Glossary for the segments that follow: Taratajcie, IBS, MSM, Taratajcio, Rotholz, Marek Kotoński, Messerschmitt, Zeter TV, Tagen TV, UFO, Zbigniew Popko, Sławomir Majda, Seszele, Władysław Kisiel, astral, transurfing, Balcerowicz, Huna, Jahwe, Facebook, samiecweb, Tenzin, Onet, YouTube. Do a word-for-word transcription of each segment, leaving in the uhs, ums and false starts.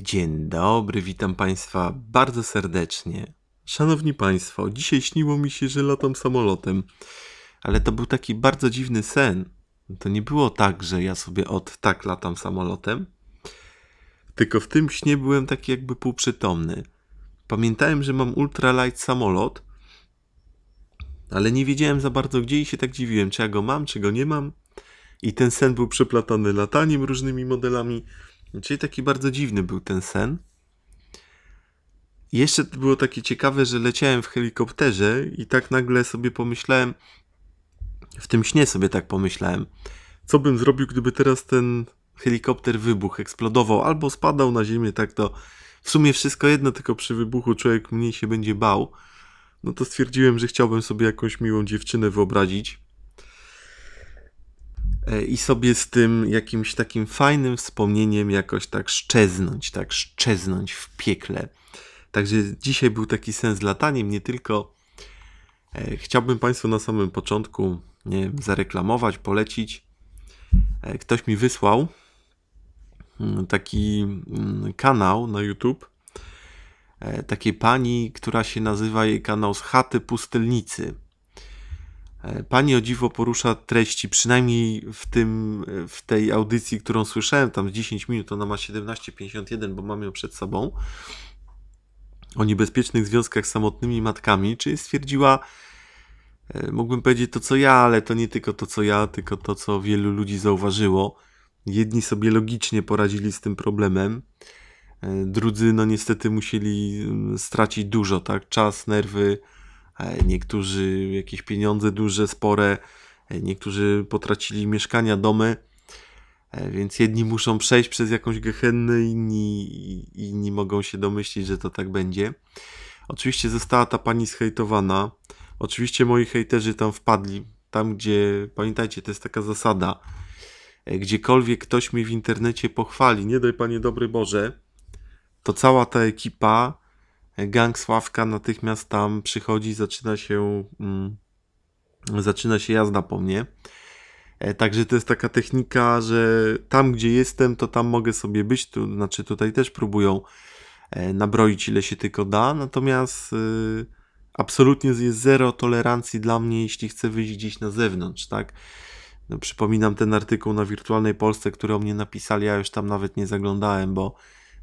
Dzień dobry, witam Państwa bardzo serdecznie. Szanowni Państwo, dzisiaj śniło mi się, że latam samolotem, ale to był taki bardzo dziwny sen. To nie było tak, że ja sobie od tak latam samolotem, tylko w tym śnie byłem taki jakby półprzytomny. Pamiętałem, że mam ultralight samolot, ale nie wiedziałem za bardzo gdzie i się tak dziwiłem, czy ja go mam, czy go nie mam. I ten sen był przeplatany lataniem różnymi modelami. Czyli taki bardzo dziwny był ten sen. Jeszcze było takie ciekawe, że leciałem w helikopterze i tak nagle sobie pomyślałem, w tym śnie sobie tak pomyślałem, co bym zrobił, gdyby teraz ten helikopter wybuchł, eksplodował albo spadał na ziemię, tak to w sumie wszystko jedno, tylko przy wybuchu człowiek mniej się będzie bał. No to stwierdziłem, że chciałbym sobie jakąś miłą dziewczynę wyobrazić i sobie z tym jakimś takim fajnym wspomnieniem jakoś tak szczeznąć, tak szczeznąć w piekle. Także dzisiaj był taki sen z lataniem, nie tylko. Chciałbym Państwu na samym początku nie wiem, zareklamować, polecić. Ktoś mi wysłał taki kanał na YouTube takiej pani, która się nazywa jej kanał Z chaty pustelnicy. Pani o dziwo porusza treści, przynajmniej w, tym, w tej audycji, którą słyszałem, tam z dziesięć minut, ona ma siedemnaście pięćdziesiąt jeden, bo mam ją przed sobą, o niebezpiecznych związkach z samotnymi matkami, czyli stwierdziła, mógłbym powiedzieć to co ja, ale to nie tylko to co ja, tylko to co wielu ludzi zauważyło. Jedni sobie logicznie poradzili z tym problemem, drudzy no niestety musieli stracić dużo, tak, czas, nerwy, niektórzy jakieś pieniądze duże, spore, niektórzy potracili mieszkania, domy, więc jedni muszą przejść przez jakąś gehennę, inni, inni mogą się domyślić, że to tak będzie. Oczywiście została ta pani zhejtowana, oczywiście moi hejterzy tam wpadli, tam gdzie, pamiętajcie, to jest taka zasada, gdziekolwiek ktoś mnie w internecie pochwali, nie daj Panie dobry Boże, to cała ta ekipa, gang Sławka natychmiast tam przychodzi, zaczyna się, mm, zaczyna się jazda po mnie. E, także to jest taka technika, że tam gdzie jestem, to tam mogę sobie być. Tu, znaczy tutaj też próbują e, nabroić ile się tylko da, natomiast e, absolutnie jest zero tolerancji dla mnie, jeśli chcę wyjść gdzieś na zewnątrz, tak? No, przypominam ten artykuł na Wirtualnej Polsce, który o mnie napisali, ja już tam nawet nie zaglądałem, bo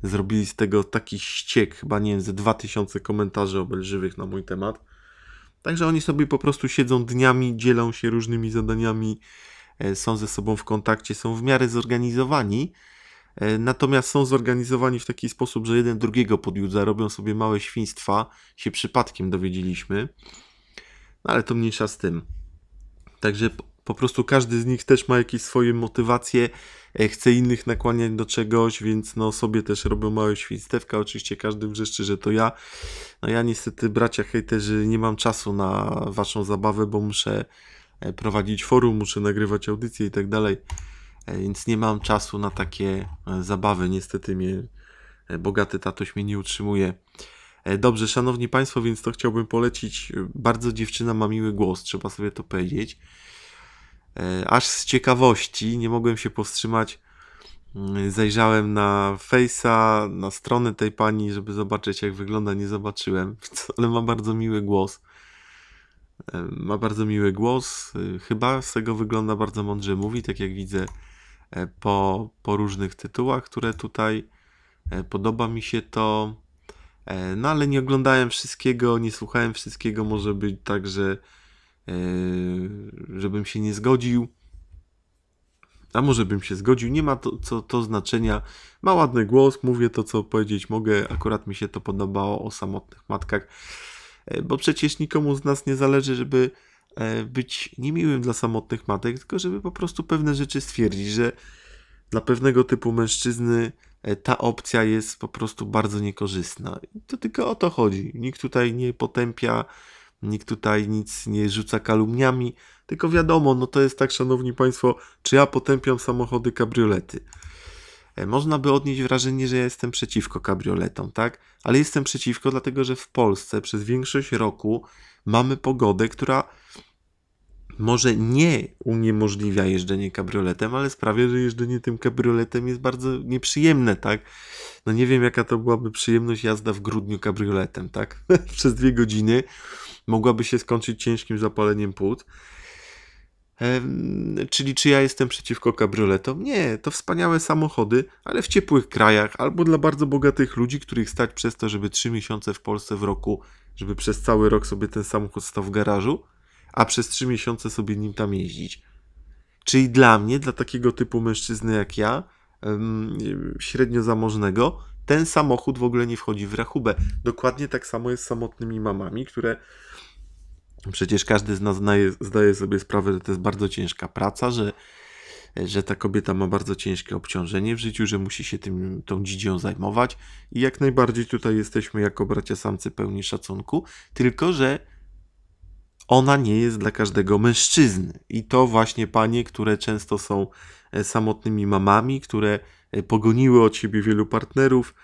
zrobili z tego taki ściek, chyba nie wiem, ze dwa tysiące komentarzy obelżywych na mój temat. Także oni sobie po prostu siedzą dniami, dzielą się różnymi zadaniami, są ze sobą w kontakcie, są w miarę zorganizowani, natomiast są zorganizowani w taki sposób, że jeden drugiego podjudza, robią sobie małe świństwa, się przypadkiem dowiedzieliśmy, no ale to mniejsza z tym. Także po prostu każdy z nich też ma jakieś swoje motywacje, chce innych nakłaniać do czegoś, więc no sobie też robią małe świstewka. Oczywiście każdy wrzeszczy, że to ja. No ja niestety, bracia hejterzy, nie mam czasu na waszą zabawę, bo muszę prowadzić forum, muszę nagrywać audycje i tak dalej, więc nie mam czasu na takie zabawy. Niestety mnie bogaty tatuś mnie nie utrzymuje. Dobrze, szanowni Państwo, więc to chciałbym polecić. Bardzo dziewczyna ma miły głos, trzeba sobie to powiedzieć. Aż z ciekawości, nie mogłem się powstrzymać, zajrzałem na Face'a, na stronę tej pani, żeby zobaczyć jak wygląda, nie zobaczyłem, ale ma bardzo miły głos. Ma bardzo miły głos, chyba z tego wygląda bardzo mądrze mówi, tak jak widzę po, po różnych tytułach, które tutaj podoba mi się to. No ale nie oglądałem wszystkiego, nie słuchałem wszystkiego, może być tak, że żebym się nie zgodził, a może bym się zgodził, nie ma to, co, to znaczenia, ma ładny głos, mówię to co powiedzieć mogę, akurat mi się to podobało o samotnych matkach, bo przecież nikomu z nas nie zależy, żeby być niemiłym dla samotnych matek, tylko żeby po prostu pewne rzeczy stwierdzić, że dla pewnego typu mężczyzny ta opcja jest po prostu bardzo niekorzystna. I to tylko o to chodzi, nikt tutaj nie potępia, nikt tutaj nic nie rzuca kalumniami, tylko wiadomo, no to jest tak, szanowni Państwo, czy ja potępiam samochody kabriolety. Można by odnieść wrażenie, że ja jestem przeciwko kabrioletom, tak? Ale jestem przeciwko, dlatego że w Polsce przez większość roku mamy pogodę, która może nie uniemożliwia jeżdżenie kabrioletem, ale sprawia, że jeżdżenie tym kabrioletem jest bardzo nieprzyjemne, tak? no nie wiem, jaka to byłaby przyjemność jazda w grudniu kabrioletem, tak? Przez dwie godziny mogłaby się skończyć ciężkim zapaleniem płuc. Ehm, czyli czy ja jestem przeciwko kabrioletom? Nie, to wspaniałe samochody, ale w ciepłych krajach, albo dla bardzo bogatych ludzi, których stać przez to, żeby trzy miesiące w Polsce w roku, żeby przez cały rok sobie ten samochód stał w garażu, a przez trzy miesiące sobie nim tam jeździć. Czyli dla mnie, dla takiego typu mężczyzny jak ja, średnio zamożnego, ten samochód w ogóle nie wchodzi w rachubę. Dokładnie tak samo jest z samotnymi mamami, które przecież każdy z nas zdaje, zdaje sobie sprawę, że to jest bardzo ciężka praca, że, że ta kobieta ma bardzo ciężkie obciążenie w życiu, że musi się tym, tą dzidzią zajmować i jak najbardziej tutaj jesteśmy jako bracia samcy pełni szacunku, tylko że ona nie jest dla każdego mężczyzny. I to właśnie panie, które często są samotnymi mamami, które pogoniły od siebie wielu partnerów,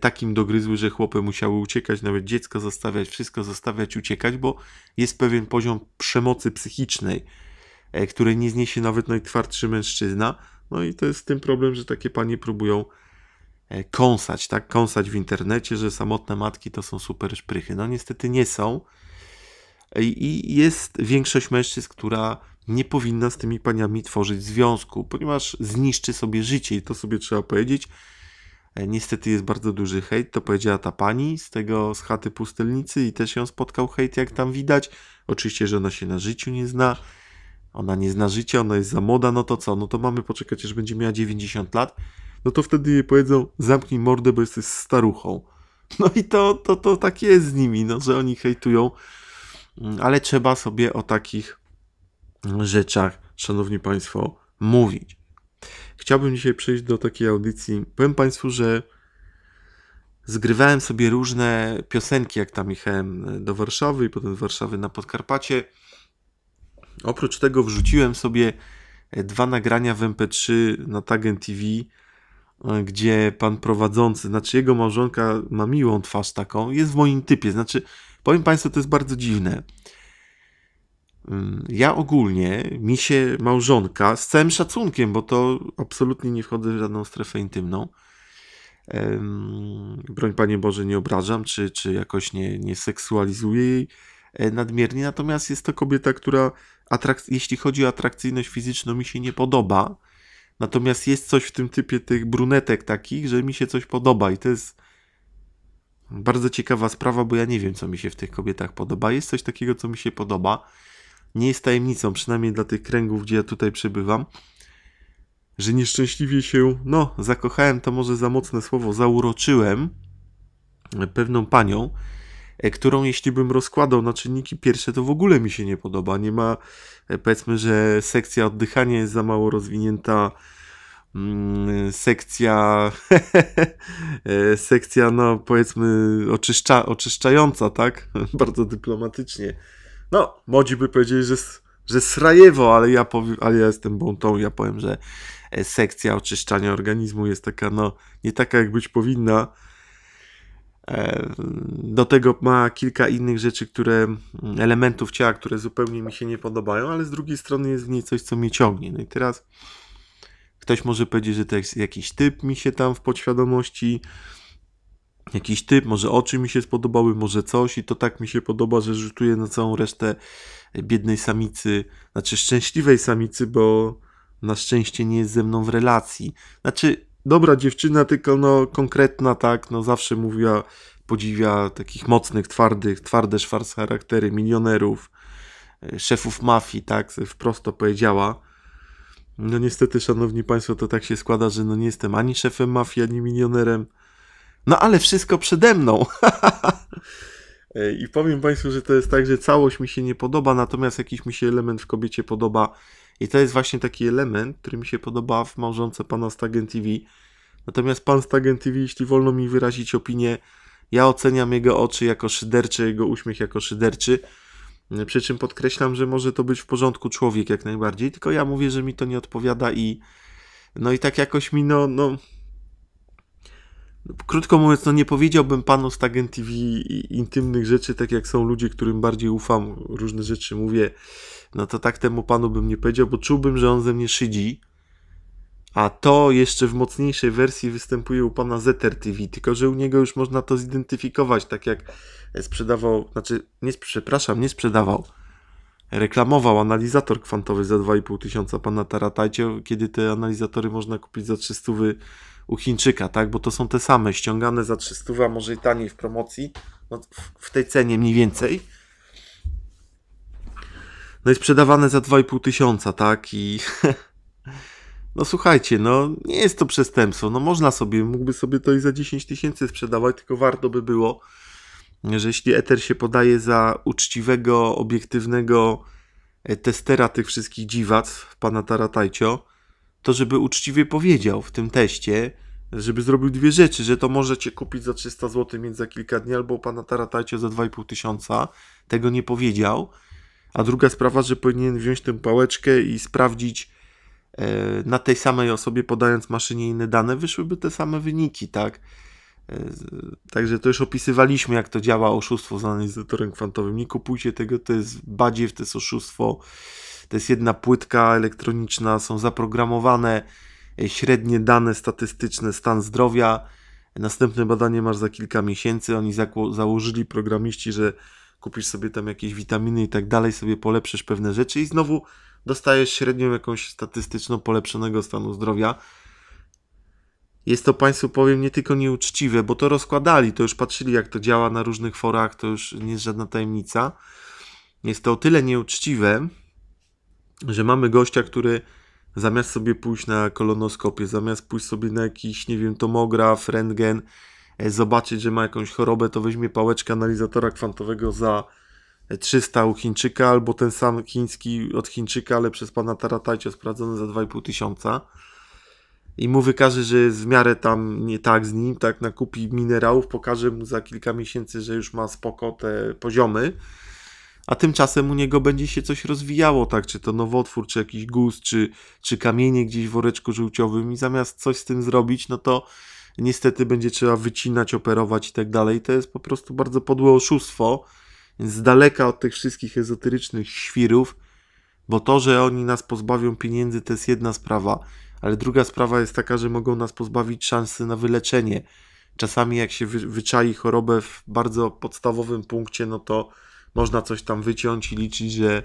takim dogryzły, że chłopy musiały uciekać, nawet dziecko zostawiać, wszystko zostawiać, uciekać, bo jest pewien poziom przemocy psychicznej, której nie zniesie nawet najtwardszy mężczyzna. No i to jest z tym problem, że takie panie próbują kąsać, tak? Kąsać w internecie, że samotne matki to są super szprychy. No niestety nie są. I jest większość mężczyzn, która nie powinna z tymi paniami tworzyć związku, ponieważ zniszczy sobie życie i to sobie trzeba powiedzieć. Niestety jest bardzo duży hejt, to powiedziała ta pani z tego, z chaty pustelnicy i też ją spotkał hejt, jak tam widać. Oczywiście, że ona się na życiu nie zna, ona nie zna życia, ona jest za młoda, no to co? No to mamy poczekać, aż będzie miała dziewięćdziesiąt lat, no to wtedy jej powiedzą, zamknij mordę, bo jesteś staruchą. No i to, to, to tak jest z nimi, no, że oni hejtują. Ale trzeba sobie o takich rzeczach, szanowni państwo, mówić. Chciałbym dzisiaj przejść do takiej audycji. Powiem państwu, że zgrywałem sobie różne piosenki, jak tam jechałem do Warszawy i potem z Warszawy na Podkarpacie. Oprócz tego wrzuciłem sobie dwa nagrania w em pe trzy na Tagen te wu, gdzie pan prowadzący, znaczy jego małżonka ma miłą twarz taką, jest w moim typie, znaczy powiem państwu, to jest bardzo dziwne. Ja ogólnie, mi się małżonka, z całym szacunkiem, bo to absolutnie nie wchodzę w żadną strefę intymną, ehm, broń Panie Boże, nie obrażam, czy, czy jakoś nie, nie seksualizuję jej nadmiernie, natomiast jest to kobieta, która, jeśli chodzi o atrakcyjność fizyczną, mi się nie podoba, natomiast jest coś w tym typie tych brunetek takich, że mi się coś podoba i to jest bardzo ciekawa sprawa, bo ja nie wiem, co mi się w tych kobietach podoba. Jest coś takiego, co mi się podoba. Nie jest tajemnicą, przynajmniej dla tych kręgów, gdzie ja tutaj przebywam, że nieszczęśliwie się, no, zakochałem, to może za mocne słowo, zauroczyłem pewną panią, którą jeśli bym rozkładał na czynniki pierwsze, to w ogóle mi się nie podoba. Nie ma, powiedzmy, że sekcja oddychania jest za mało rozwinięta, sekcja sekcja, no powiedzmy oczyszcza, oczyszczająca, tak? Bardzo dyplomatycznie. No, młodzi by powiedzieli, że, że srajewo, ale ja, powiem, ale ja jestem bontą, ja powiem, że sekcja oczyszczania organizmu jest taka, no, nie taka jak być powinna. Do tego ma kilka innych rzeczy, które, elementów ciała, które zupełnie mi się nie podobają, ale z drugiej strony jest w niej coś, co mnie ciągnie. No i teraz ktoś może powiedzieć, że to jest jakiś typ mi się tam w podświadomości, jakiś typ, może oczy mi się spodobały, może coś i to tak mi się podoba, że rzutuje na całą resztę biednej samicy, znaczy szczęśliwej samicy, bo na szczęście nie jest ze mną w relacji. Znaczy dobra dziewczyna, tylko no konkretna, tak, no zawsze mówiła, podziwia takich mocnych, twardych, twarde szwarc charaktery, milionerów, szefów mafii, tak, wprost to powiedziała. No niestety, szanowni państwo, to tak się składa, że no nie jestem ani szefem mafii, ani milionerem. No ale wszystko przede mną. I powiem państwu, że to jest tak, że całość mi się nie podoba, natomiast jakiś mi się element w kobiecie podoba. I to jest właśnie taki element, który mi się podoba w małżonce pana Stagent te wu. Natomiast pan Stagent te wu, jeśli wolno mi wyrazić opinię, ja oceniam jego oczy jako szydercze, jego uśmiech jako szyderczy. Przy czym podkreślam, że może to być w porządku człowiek jak najbardziej, tylko ja mówię, że mi to nie odpowiada i no i tak jakoś mi, no, no krótko mówiąc, no nie powiedziałbym panu z Tagen te wu intymnych rzeczy, tak jak są ludzie, którym bardziej ufam, różne rzeczy mówię, no to tak temu panu bym nie powiedział, bo czułbym, że on ze mnie szydzi, A to jeszcze w mocniejszej wersji występuje u pana Zeter T V, tylko że u niego już można to zidentyfikować, tak jak sprzedawał, znaczy, nie, przepraszam, nie sprzedawał, reklamował analizator kwantowy za dwa i pół tysiąca pana Taratajcie, kiedy te analizatory można kupić za trzysta u Chińczyka, tak? Bo to są te same, ściągane za trzysta, a może i taniej w promocji, no, w tej cenie mniej więcej. No i sprzedawane za dwa i pół tysiąca, tak? I... No słuchajcie, no nie jest to przestępstwo, no można sobie, mógłby sobie to i za dziesięć tysięcy sprzedawać, tylko warto by było, że jeśli Ether się podaje za uczciwego, obiektywnego testera tych wszystkich dziwactw, pana Taratajcio, to żeby uczciwie powiedział w tym teście, żeby zrobił dwie rzeczy, że to możecie kupić za trzysta złotych między za kilka dni, albo pana Taratajcio za dwa i pół tysiąca, tego nie powiedział, a druga sprawa, że powinien wziąć tę pałeczkę i sprawdzić, na tej samej osobie, podając maszynie inne dane, wyszłyby te same wyniki, tak? Także to już opisywaliśmy, jak to działa oszustwo z analizatorem kwantowym. Nie kupujcie tego, to jest badziew, to jest oszustwo, to jest jedna płytka elektroniczna, są zaprogramowane średnie dane statystyczne, stan zdrowia. Następne badanie masz za kilka miesięcy, oni założyli, programiści, że kupisz sobie tam jakieś witaminy i tak dalej, sobie polepszysz pewne rzeczy i znowu dostajesz średnią jakąś statystyczną polepszonego stanu zdrowia. Jest to, Państwu powiem, nie tylko nieuczciwe, bo to rozkładali, to już patrzyli, jak to działa na różnych forach, to już nie jest żadna tajemnica. Jest to o tyle nieuczciwe, że mamy gościa, który zamiast sobie pójść na kolonoskopię, zamiast pójść sobie na jakiś, nie wiem, tomograf, rentgen, zobaczyć, że ma jakąś chorobę, to weźmie pałeczkę analizatora kwantowego za trzysta u Chińczyka, albo ten sam chiński od Chińczyka, ale przez pana Taratajcia sprawdzony za dwa i pół tysiąca i mu wykaże, że jest w miarę tam nie tak z nim, tak nakupi minerałów, pokaże mu za kilka miesięcy, że już ma spoko te poziomy, a tymczasem u niego będzie się coś rozwijało, tak, czy to nowotwór, czy jakiś guz, czy, czy kamienie gdzieś w woreczku żółciowym i zamiast coś z tym zrobić, no to niestety będzie trzeba wycinać, operować i tak dalej. To jest po prostu bardzo podłe oszustwo, z daleka od tych wszystkich ezoterycznych świrów, bo to, że oni nas pozbawią pieniędzy, to jest jedna sprawa, ale druga sprawa jest taka, że mogą nas pozbawić szansy na wyleczenie. Czasami jak się wyczai chorobę w bardzo podstawowym punkcie, no to można coś tam wyciąć i liczyć, że,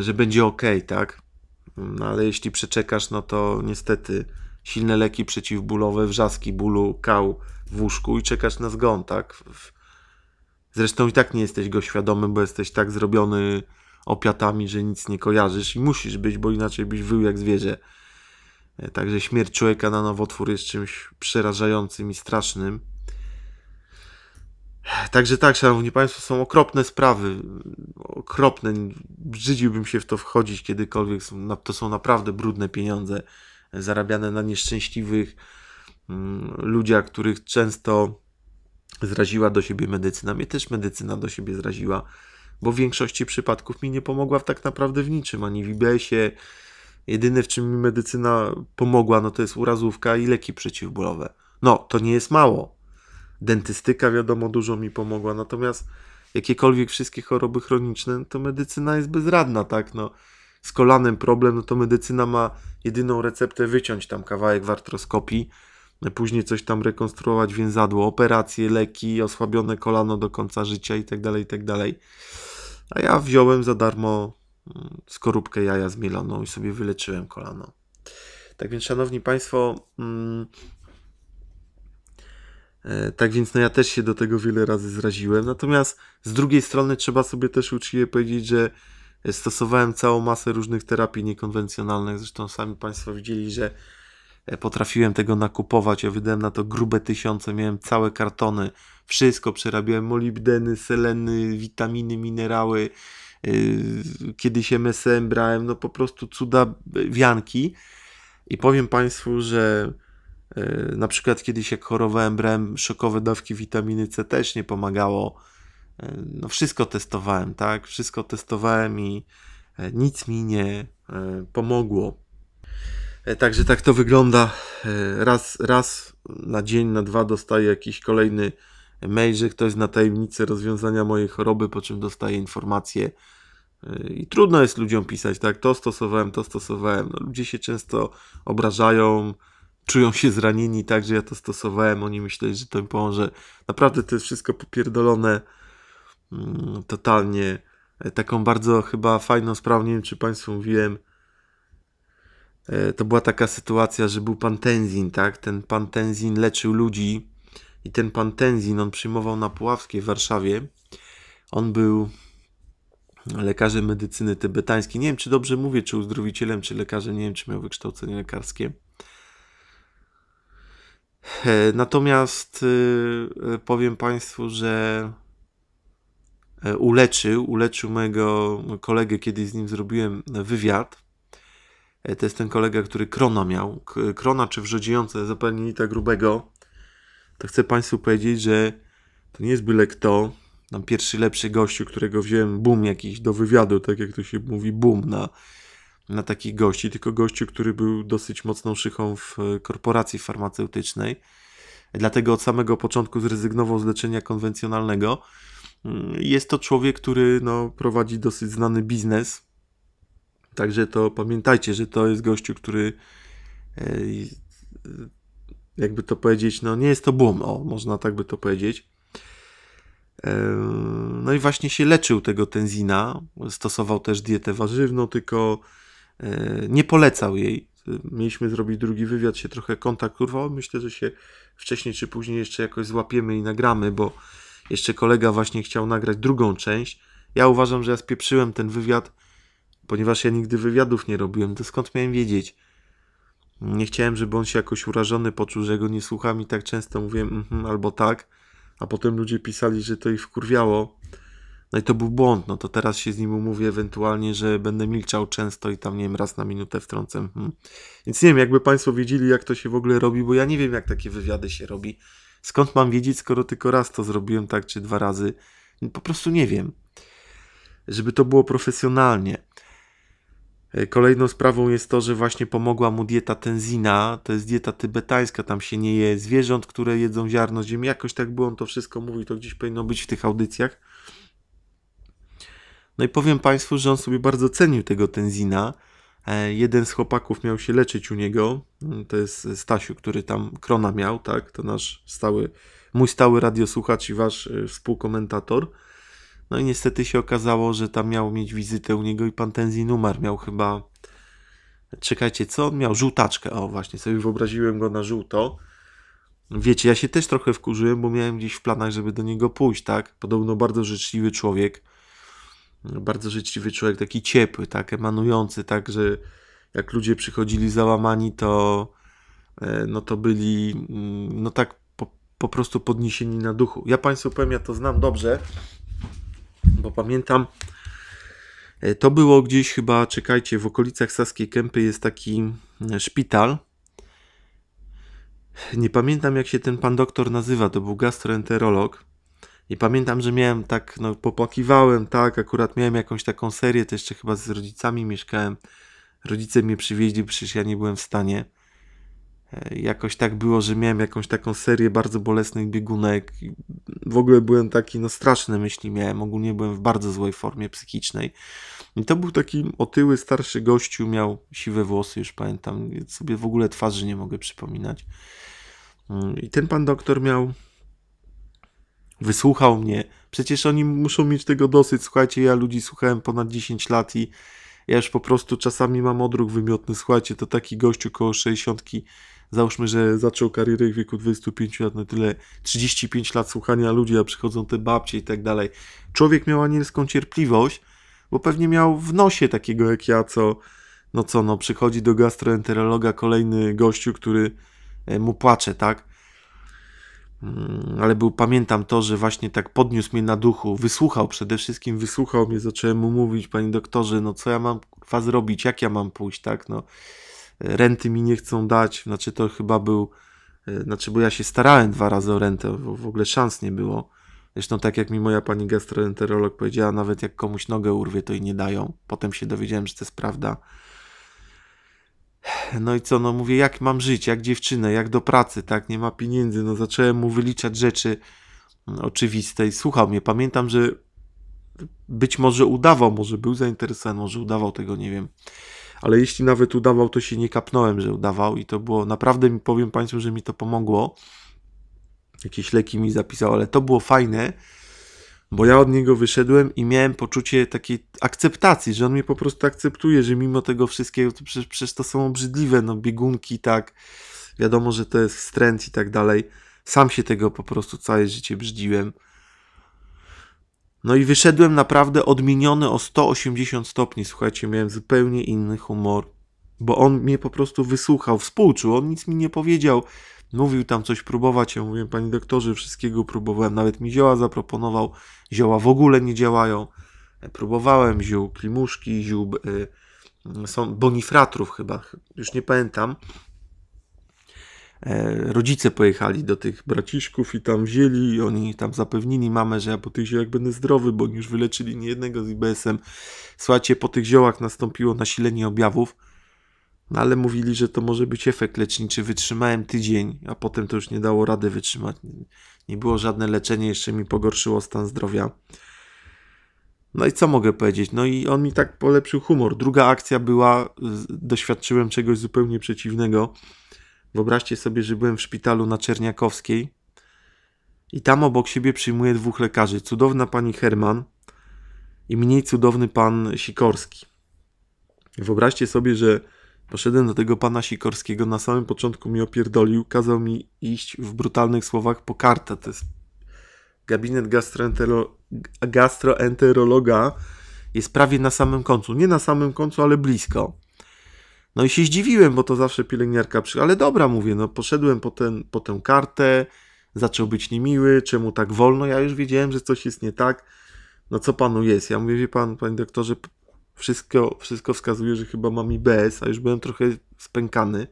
że będzie ok, tak? No ale jeśli przeczekasz, no to niestety silne leki przeciwbólowe, wrzaski bólu, kał w łóżku i czekasz na zgon, tak? Zresztą i tak nie jesteś go świadomy, bo jesteś tak zrobiony opiatami, że nic nie kojarzysz i musisz być, bo inaczej byś wył jak zwierzę. Także śmierć człowieka na nowotwór jest czymś przerażającym i strasznym. Także tak, szanowni państwo, są okropne sprawy. Okropne. Brzydziłbym się w to wchodzić kiedykolwiek. To są naprawdę brudne pieniądze zarabiane na nieszczęśliwych ludziach, których często zraziła do siebie medycyna. Mnie też medycyna do siebie zraziła, bo w większości przypadków mi nie pomogła w tak naprawdę w niczym, ani w I B S-ie. Jedyne, w czym mi medycyna pomogła, no to jest urazówka i leki przeciwbólowe. No, to nie jest mało. Dentystyka, wiadomo, dużo mi pomogła, natomiast jakiekolwiek wszystkie choroby chroniczne, to medycyna jest bezradna, tak? No, z kolanem problem, no to medycyna ma jedyną receptę wyciąć tam kawałek w artroskopii, później coś tam rekonstruować, więzadło, operacje, leki, osłabione kolano do końca życia i tak dalej, i tak dalej. A ja wziąłem za darmo skorupkę jaja z mieloną i sobie wyleczyłem kolano. Tak więc, szanowni państwo, mm, e, tak więc no ja też się do tego wiele razy zraziłem. Natomiast z drugiej strony trzeba sobie też uczciwie powiedzieć, że stosowałem całą masę różnych terapii niekonwencjonalnych. Zresztą sami państwo widzieli, że potrafiłem tego nakupować, ja wydałem na to grube tysiące, miałem całe kartony, wszystko przerabiałem, molibdeny, seleny, witaminy, minerały, yy, kiedyś M S M brałem, no po prostu cuda wianki i powiem Państwu, że yy, na przykład kiedyś jak chorowałem, brałem szokowe dawki witaminy C, też nie pomagało, yy, no wszystko testowałem, tak, wszystko testowałem i yy, nic mi nie yy, pomogło. Także tak to wygląda. Raz, raz na dzień, na dwa dostaję jakiś kolejny mail, że ktoś zna tajemnicę rozwiązania mojej choroby, po czym dostaję informację, I trudno jest ludziom pisać, tak, to stosowałem, to stosowałem. No, ludzie się często obrażają, czują się zranieni, tak, że ja to stosowałem, oni myśleli, że to im pomoże. Naprawdę to jest wszystko popierdolone mm, totalnie. Taką bardzo chyba fajną sprawą, nie wiem, czy Państwu mówiłem, e, to była taka sytuacja, że był pan Tenzin, tak, ten pan Tenzin leczył ludzi i ten pan Tenzin, on przyjmował na Puławskiej w Warszawie, on był lekarzem medycyny tybetańskiej. Nie wiem, czy dobrze mówię, czy uzdrowicielem, czy lekarzem. Nie wiem, czy miał wykształcenie lekarskie. Natomiast powiem Państwu, że uleczył, uleczył mojego kolegę, kiedy z nim zrobiłem wywiad. To jest ten kolega, który krona miał. Krona czy wrzodziejące zapalnicy grubego. To chcę Państwu powiedzieć, że to nie jest byle kto. Tam pierwszy lepszy gościu, którego wziąłem, boom jakiś do wywiadu, tak jak to się mówi, boom na, na takich gości, tylko gościu, który był dosyć mocną szychą w korporacji farmaceutycznej, dlatego od samego początku zrezygnował z leczenia konwencjonalnego. Jest to człowiek, który no, prowadzi dosyć znany biznes, także to pamiętajcie, że to jest gościu, który jakby to powiedzieć, no nie jest to boom, o, można tak by to powiedzieć. No i właśnie się leczył tego Tenzina, stosował też dietę warzywną, tylko nie polecał jej. Mieliśmy zrobić drugi wywiad, się trochę kontakt urwał. Myślę, że się wcześniej czy później jeszcze jakoś złapiemy i nagramy, bo jeszcze kolega właśnie chciał nagrać drugą część. Ja uważam, że ja spieprzyłem ten wywiad, ponieważ ja nigdy wywiadów nie robiłem, to skąd miałem wiedzieć? Nie chciałem, żeby on się jakoś urażony poczuł, że go nie słucham i tak często mówiłem mhm, albo tak. A potem ludzie pisali, że to ich wkurwiało. No i to był błąd. No to teraz się z nim umówię ewentualnie, że będę milczał często i tam, nie wiem, raz na minutę wtrącę. Hmm. Więc nie wiem, jakby Państwo wiedzieli, jak to się w ogóle robi, bo ja nie wiem, jak takie wywiady się robi. Skąd mam wiedzieć, skoro tylko raz to zrobiłem, tak, czy dwa razy? Po prostu nie wiem. Żeby to było profesjonalnie. Kolejną sprawą jest to, że właśnie pomogła mu dieta Tenzina, to jest dieta tybetańska, tam się nie je zwierząt, które jedzą ziarno ziemi, jakoś tak było, on to wszystko mówi, to gdzieś powinno być w tych audycjach. No i powiem Państwu, że on sobie bardzo cenił tego Tenzina, jeden z chłopaków miał się leczyć u niego, to jest Stasiu, który tam krona miał, tak, to nasz stały, mój stały radiosłuchacz i wasz współkomentator. No i niestety się okazało, że tam miał mieć wizytę u niego i pan Tenzin umarł. Miał chyba, czekajcie, co on miał? Żółtaczkę. O, właśnie, sobie wyobraziłem go na żółto. Wiecie, ja się też trochę wkurzyłem, bo miałem gdzieś w planach, żeby do niego pójść, tak? Podobno bardzo życzliwy człowiek. Bardzo życzliwy człowiek, taki ciepły, tak? Emanujący, tak? Że jak ludzie przychodzili załamani, to no to byli, no tak po, po prostu podniesieni na duchu. Ja Państwu powiem, ja to znam dobrze. Bo pamiętam, to było gdzieś chyba, czekajcie, w okolicach Saskiej Kępy jest taki szpital. Nie pamiętam, jak się ten pan doktor nazywa, to był gastroenterolog. I pamiętam, że miałem tak, no popłakiwałem, tak, akurat miałem jakąś taką serię, to jeszcze chyba z rodzicami mieszkałem. Rodzice mnie przywieźli, przecież ja nie byłem w stanie. Jakoś tak było, że miałem jakąś taką serię bardzo bolesnych biegunek. W ogóle byłem taki, no straszne myśli miałem. Ogólnie byłem w bardzo złej formie psychicznej. I to był taki otyły, starszy gościu, miał siwe włosy, już pamiętam. Sobie w ogóle twarzy nie mogę przypominać. I ten pan doktor miał... Wysłuchał mnie. Przecież oni muszą mieć tego dosyć. Słuchajcie, ja ludzi słuchałem ponad dziesięć lat i ja już po prostu czasami mam odruch wymiotny. Słuchajcie, to taki gościu koło sześćdziesiątki. Załóżmy, że zaczął karierę w wieku dwudziestu pięciu lat, no tyle trzydzieści pięć lat słuchania ludzi, a przychodzą te babcie i tak dalej. Człowiek miał anielską cierpliwość, bo pewnie miał w nosie takiego jak ja, co, no co, no przychodzi do gastroenterologa kolejny gościu, który mu płacze, tak? Ale był, pamiętam to, że właśnie tak podniósł mnie na duchu, wysłuchał, przede wszystkim wysłuchał mnie, zacząłem mu mówić, panie doktorze, no co ja mam was robić, jak ja mam pójść, tak, no. Renty mi nie chcą dać, znaczy to chyba był, znaczy bo ja się starałem dwa razy o rentę, bo w ogóle szans nie było. Zresztą tak jak mi moja pani gastroenterolog powiedziała, nawet jak komuś nogę urwie, to i nie dają. Potem się dowiedziałem, że to jest prawda. No i co, no mówię, jak mam żyć, jak dziewczynę, jak do pracy, tak, nie ma pieniędzy. No zacząłem mu wyliczać rzeczy oczywiste i słuchał mnie. Pamiętam, że być może udawał, może był zainteresowany, może udawał tego, nie wiem. Ale jeśli nawet udawał, to się nie kapnąłem, że udawał i to było, naprawdę mi powiem Państwu, że mi to pomogło. Jakieś leki mi zapisał, ale to było fajne, bo ja od niego wyszedłem i miałem poczucie takiej akceptacji, że on mnie po prostu akceptuje, że mimo tego wszystkiego, to przecież, przecież to są obrzydliwe, no biegunki, tak, wiadomo, że to jest wstręt i tak dalej. Sam się tego po prostu całe życie brzydziłem. No i wyszedłem naprawdę odmieniony o sto osiemdziesiąt stopni. Słuchajcie, miałem zupełnie inny humor, bo on mnie po prostu wysłuchał, współczuł, on nic mi nie powiedział. Mówił tam coś próbować, ja mówiłem, panie doktorze, wszystkiego próbowałem, nawet mi zioła zaproponował, zioła w ogóle nie działają. Próbowałem ziół klimuszki, ziół y, są bonifratrów chyba, już nie pamiętam. E, rodzice pojechali do tych braciszków i tam wzięli, i oni tam zapewnili mamę, że ja po tych ziołach będę zdrowy, bo oni już wyleczyli nie jednego z I B S-em. Słuchajcie, po tych ziołach nastąpiło nasilenie objawów. No ale mówili, że to może być efekt leczniczy. Wytrzymałem tydzień, a potem to już nie dało rady wytrzymać. Nie było żadne leczenie, jeszcze mi pogorszyło stan zdrowia. No i co mogę powiedzieć? No i on mi tak polepszył humor. Druga akcja była, doświadczyłem czegoś zupełnie przeciwnego. Wyobraźcie sobie, że byłem w szpitalu na Czerniakowskiej i tam obok siebie przyjmuję dwóch lekarzy. Cudowna pani Herman i mniej cudowny pan Sikorski. Wyobraźcie sobie, że poszedłem do tego pana Sikorskiego, na samym początku mi opierdolił, kazał mi iść w brutalnych słowach po kartę. To jest gabinet gastroentero... gastroenterologa, jest prawie na samym końcu. Nie na samym końcu, ale blisko. No i się zdziwiłem, bo to zawsze pielęgniarka przy... Ale dobra, mówię, no poszedłem po, ten, po tę kartę, zaczął być niemiły, czemu tak wolno? Ja już wiedziałem, że coś jest nie tak. No co panu jest? Ja mówię, wie pan, panie doktorze, Wszystko, wszystko wskazuje, że chyba mam I B S, a już byłem trochę spękany.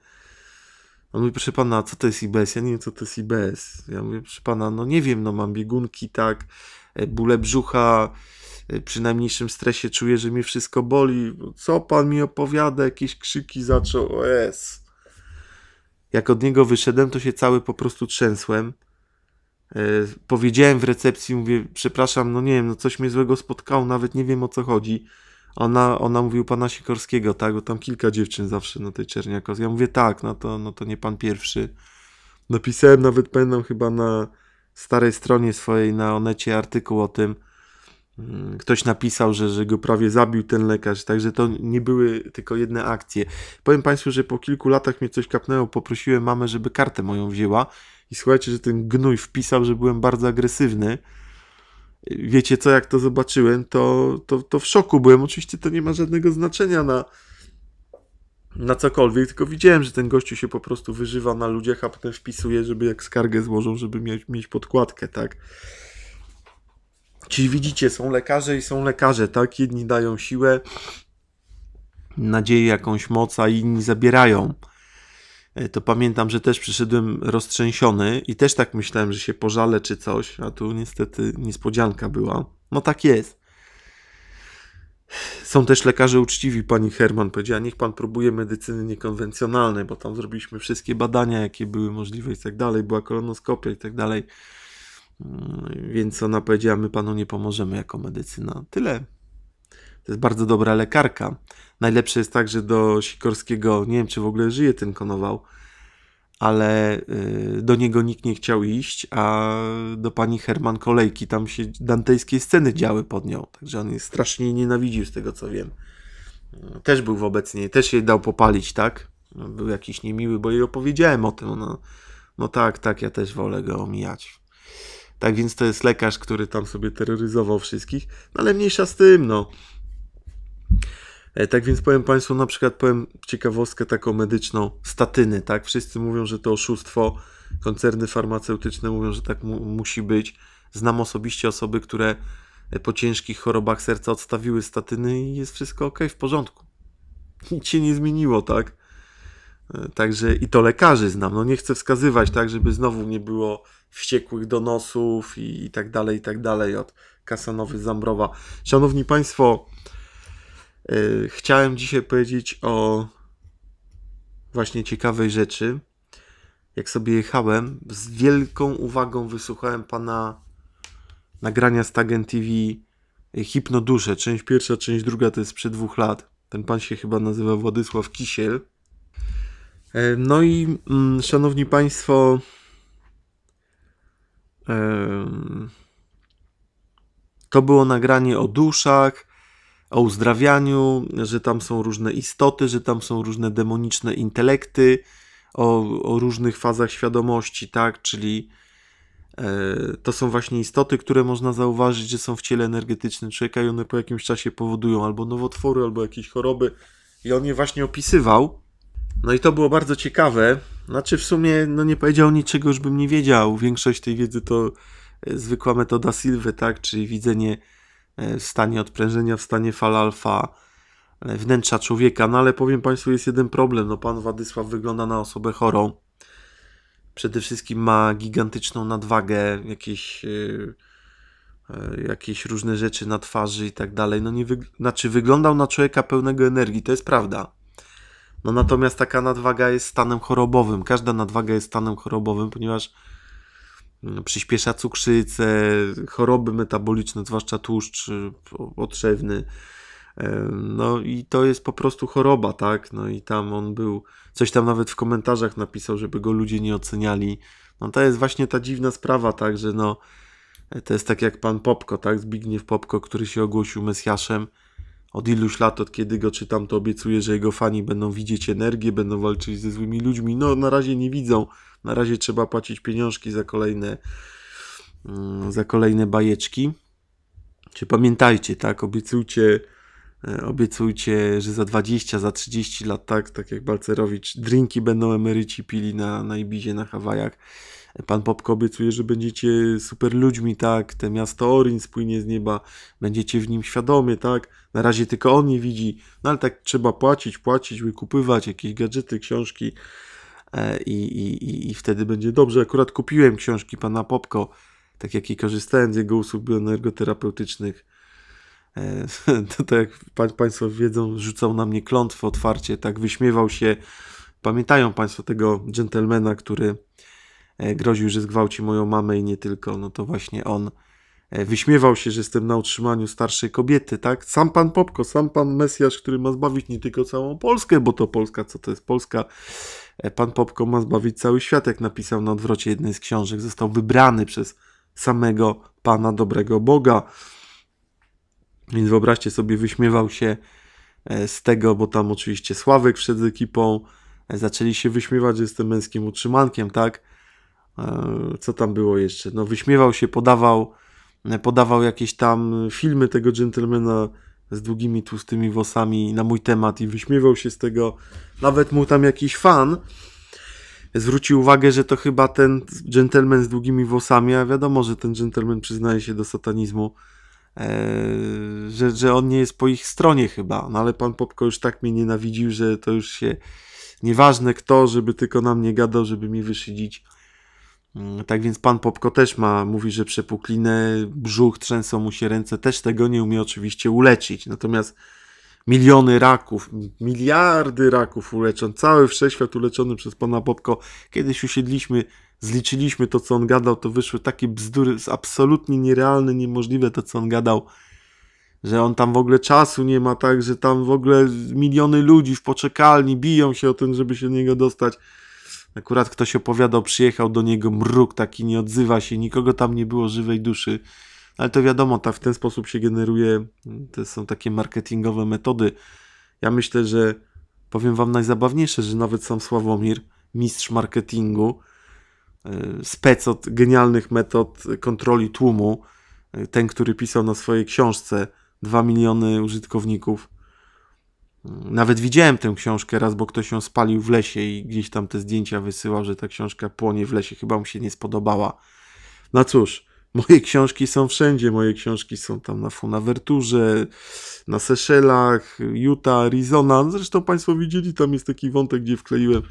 On mówi, proszę pana, co to jest I B S? Ja nie wiem, co to jest I B S. Ja mówię, proszę pana, no nie wiem, no mam biegunki, tak, bóle brzucha, przy najmniejszym stresie czuję, że mnie wszystko boli. Co pan mi opowiada? Jakieś krzyki zaczął, es. Jak od niego wyszedłem, to się cały po prostu trzęsłem. Powiedziałem w recepcji, mówię, przepraszam, no nie wiem, no coś mnie złego spotkało, nawet nie wiem, o co chodzi. Ona, ona mówiła pana Sikorskiego, tak, bo tam kilka dziewczyn zawsze na tej Czerniakowskiej. Ja mówię, tak, no to, no to nie pan pierwszy. Napisałem, nawet pamiętam chyba na starej stronie swojej, na Onecie artykuł o tym. Ktoś napisał, że, że go prawie zabił ten lekarz, także to nie były tylko jedne akcje. Powiem Państwu, że po kilku latach mnie coś kapnęło, poprosiłem mamę, żeby kartę moją wzięła i słuchajcie, że ten gnój wpisał, że byłem bardzo agresywny. Wiecie co, jak to zobaczyłem, to, to, to w szoku byłem. Oczywiście to nie ma żadnego znaczenia na, na cokolwiek, tylko widziałem, że ten gościu się po prostu wyżywa na ludziach, a potem wpisuje, żeby jak skargę złożą, żeby mieć, mieć podkładkę, tak. Czyli widzicie, są lekarze i są lekarze, tak. Jedni dają siłę, nadzieję, jakąś moc, a inni zabierają. To pamiętam, że też przyszedłem roztrzęsiony i też tak myślałem, że się pożalę czy coś, a tu niestety niespodzianka była. No tak jest. Są też lekarze uczciwi, pani Herman powiedziała, niech pan próbuje medycyny niekonwencjonalnej, bo tam zrobiliśmy wszystkie badania, jakie były możliwe i tak dalej, była kolonoskopia i tak dalej. Więc ona powiedziała, my panu nie pomożemy jako medycyna. Tyle. To jest bardzo dobra lekarka. Najlepsze jest tak, że do Sikorskiego, nie wiem, czy w ogóle żyje ten Konował, ale yy, do niego nikt nie chciał iść, a do pani Herman kolejki, tam się dantejskie sceny działy pod nią, także on jej strasznie jej nienawidził, z tego co wiem. Też był wobec niej, też jej dał popalić, tak? Był jakiś niemiły, bo jej opowiedziałem o tym. Ona, no tak, tak, ja też wolę go omijać. Tak więc to jest lekarz, który tam sobie terroryzował wszystkich, no ale mniejsza z tym, no. Tak więc powiem Państwu, na przykład powiem ciekawostkę taką medyczną, statyny, tak? Wszyscy mówią, że to oszustwo, koncerny farmaceutyczne mówią, że tak mu musi być. Znam osobiście osoby, które po ciężkich chorobach serca odstawiły statyny i jest wszystko ok, w porządku. Nic się nie zmieniło, tak? Także i to lekarzy znam, no nie chcę wskazywać, tak, żeby znowu nie było wściekłych donosów i, i tak dalej, i tak dalej od Kasanowy Zambrowa. Szanowni Państwo, chciałem dzisiaj powiedzieć o właśnie ciekawej rzeczy. Jak sobie jechałem, z wielką uwagą wysłuchałem pana nagrania z Tagen T V Hipnodusze, część pierwsza, część druga, to jest sprzed dwóch lat. Ten pan się chyba nazywa Władysław Kisiel. No i mm, szanowni państwo, yy, to było nagranie o duszach, o uzdrawianiu, że tam są różne istoty, że tam są różne demoniczne intelekty, o, o różnych fazach świadomości, tak, czyli e, to są właśnie istoty, które można zauważyć, że są w ciele energetycznym człowieka i one po jakimś czasie powodują albo nowotwory, albo jakieś choroby i on je właśnie opisywał. No i to było bardzo ciekawe, znaczy w sumie no nie powiedział niczego, już bym nie wiedział, większość tej wiedzy to zwykła metoda Silwy, tak, czyli widzenie w stanie odprężenia, w stanie fal alfa wnętrza człowieka. No ale powiem państwu, jest jeden problem. No pan Władysław wygląda na osobę chorą. Przede wszystkim ma gigantyczną nadwagę, jakieś, yy, yy, jakieś różne rzeczy na twarzy i tak dalej. No nie wyg znaczy wyglądał na człowieka pełnego energii, to jest prawda. No natomiast taka nadwaga jest stanem chorobowym. Każda nadwaga jest stanem chorobowym, ponieważ przyspiesza cukrzycę, choroby metaboliczne, zwłaszcza tłuszcz odszewny. No i to jest po prostu choroba, tak? No i tam on był, coś tam nawet w komentarzach napisał, żeby go ludzie nie oceniali. No to jest właśnie ta dziwna sprawa, tak? Że no, to jest tak jak pan Popko, tak? Zbigniew Popko, który się ogłosił Mesjaszem. Od iluś lat, od kiedy go czytam, to obiecuję, że jego fani będą widzieć energię, będą walczyć ze złymi ludźmi. No, na razie nie widzą. Na razie trzeba płacić pieniążki za kolejne, za kolejne bajeczki. Czy pamiętajcie, tak? Obiecujcie, obiecujcie, że za dwadzieścia, za trzydzieści lat, tak? Tak jak Balcerowicz, drinki będą emeryci pili na, na Ibizie, na Hawajach. Pan Popko obiecuje, że będziecie super ludźmi, tak? Te miasto Orin spłynie z nieba, będziecie w nim świadomie, tak? Na razie tylko on nie widzi, no ale tak trzeba płacić, płacić, wykupywać jakieś gadżety, książki e, i, i, i wtedy będzie dobrze. Akurat kupiłem książki pana Popko, tak jak i korzystałem z jego usług energoterapeutycznych. E, to tak jak pa, państwo wiedzą, rzucał na mnie klątwę otwarcie, tak? Wyśmiewał się. Pamiętają państwo tego dżentelmena, który groził, że zgwałci moją mamę i nie tylko, no to właśnie on wyśmiewał się, że jestem na utrzymaniu starszej kobiety, tak? Sam pan Popko, sam pan Mesjasz, który ma zbawić nie tylko całą Polskę, bo to Polska, co to jest Polska? Pan Popko ma zbawić cały świat, jak napisał na odwrocie jednej z książek. Został wybrany przez samego Pana Dobrego Boga. Więc wyobraźcie sobie, wyśmiewał się z tego, bo tam oczywiście Sławek wszedł z ekipą, zaczęli się wyśmiewać, że jestem męskim utrzymankiem, tak? Co tam było jeszcze? No wyśmiewał się, podawał, podawał jakieś tam filmy tego dżentelmena z długimi, tłustymi włosami na mój temat i wyśmiewał się z tego. Nawet mu tam jakiś fan zwrócił uwagę, że to chyba ten dżentelmen z długimi włosami, a wiadomo, że ten dżentelmen przyznaje się do satanizmu, eee, że, że on nie jest po ich stronie chyba. No ale pan Popko już tak mnie nienawidził, że to już się nieważne kto, żeby tylko na mnie gadał, żeby mi wyszydzić. Tak więc pan Popko też ma, mówi, że przepuklinę, brzuch, trzęsą mu się ręce, też tego nie umie oczywiście uleczyć. Natomiast miliony raków, miliardy raków uleczą, cały wszechświat uleczony przez pana Popko. Kiedyś usiedliśmy, zliczyliśmy to, co on gadał, to wyszły takie bzdury, absolutnie nierealne, niemożliwe to, co on gadał. Że on tam w ogóle czasu nie ma, tak, że tam w ogóle miliony ludzi w poczekalni biją się o tym, żeby się do niego dostać. Akurat ktoś opowiadał, przyjechał do niego mruk, taki nie odzywa się, nikogo tam nie było, żywej duszy. Ale to wiadomo, ta, w ten sposób się generuje, to są takie marketingowe metody. Ja myślę, że powiem wam najzabawniejsze, że nawet sam Sławomir, mistrz marketingu, spec od genialnych metod kontroli tłumu, ten, który pisał na swojej książce dwa miliony użytkowników. Nawet widziałem tę książkę raz, bo ktoś ją spalił w lesie i gdzieś tam te zdjęcia wysyłał, że ta książka płonie w lesie. Chyba mu się nie spodobała. No cóż, moje książki są wszędzie. Moje książki są tam na Funawerturze, na Seszelach, Utah, Arizona. Zresztą państwo widzieli, tam jest taki wątek, gdzie wkleiłem.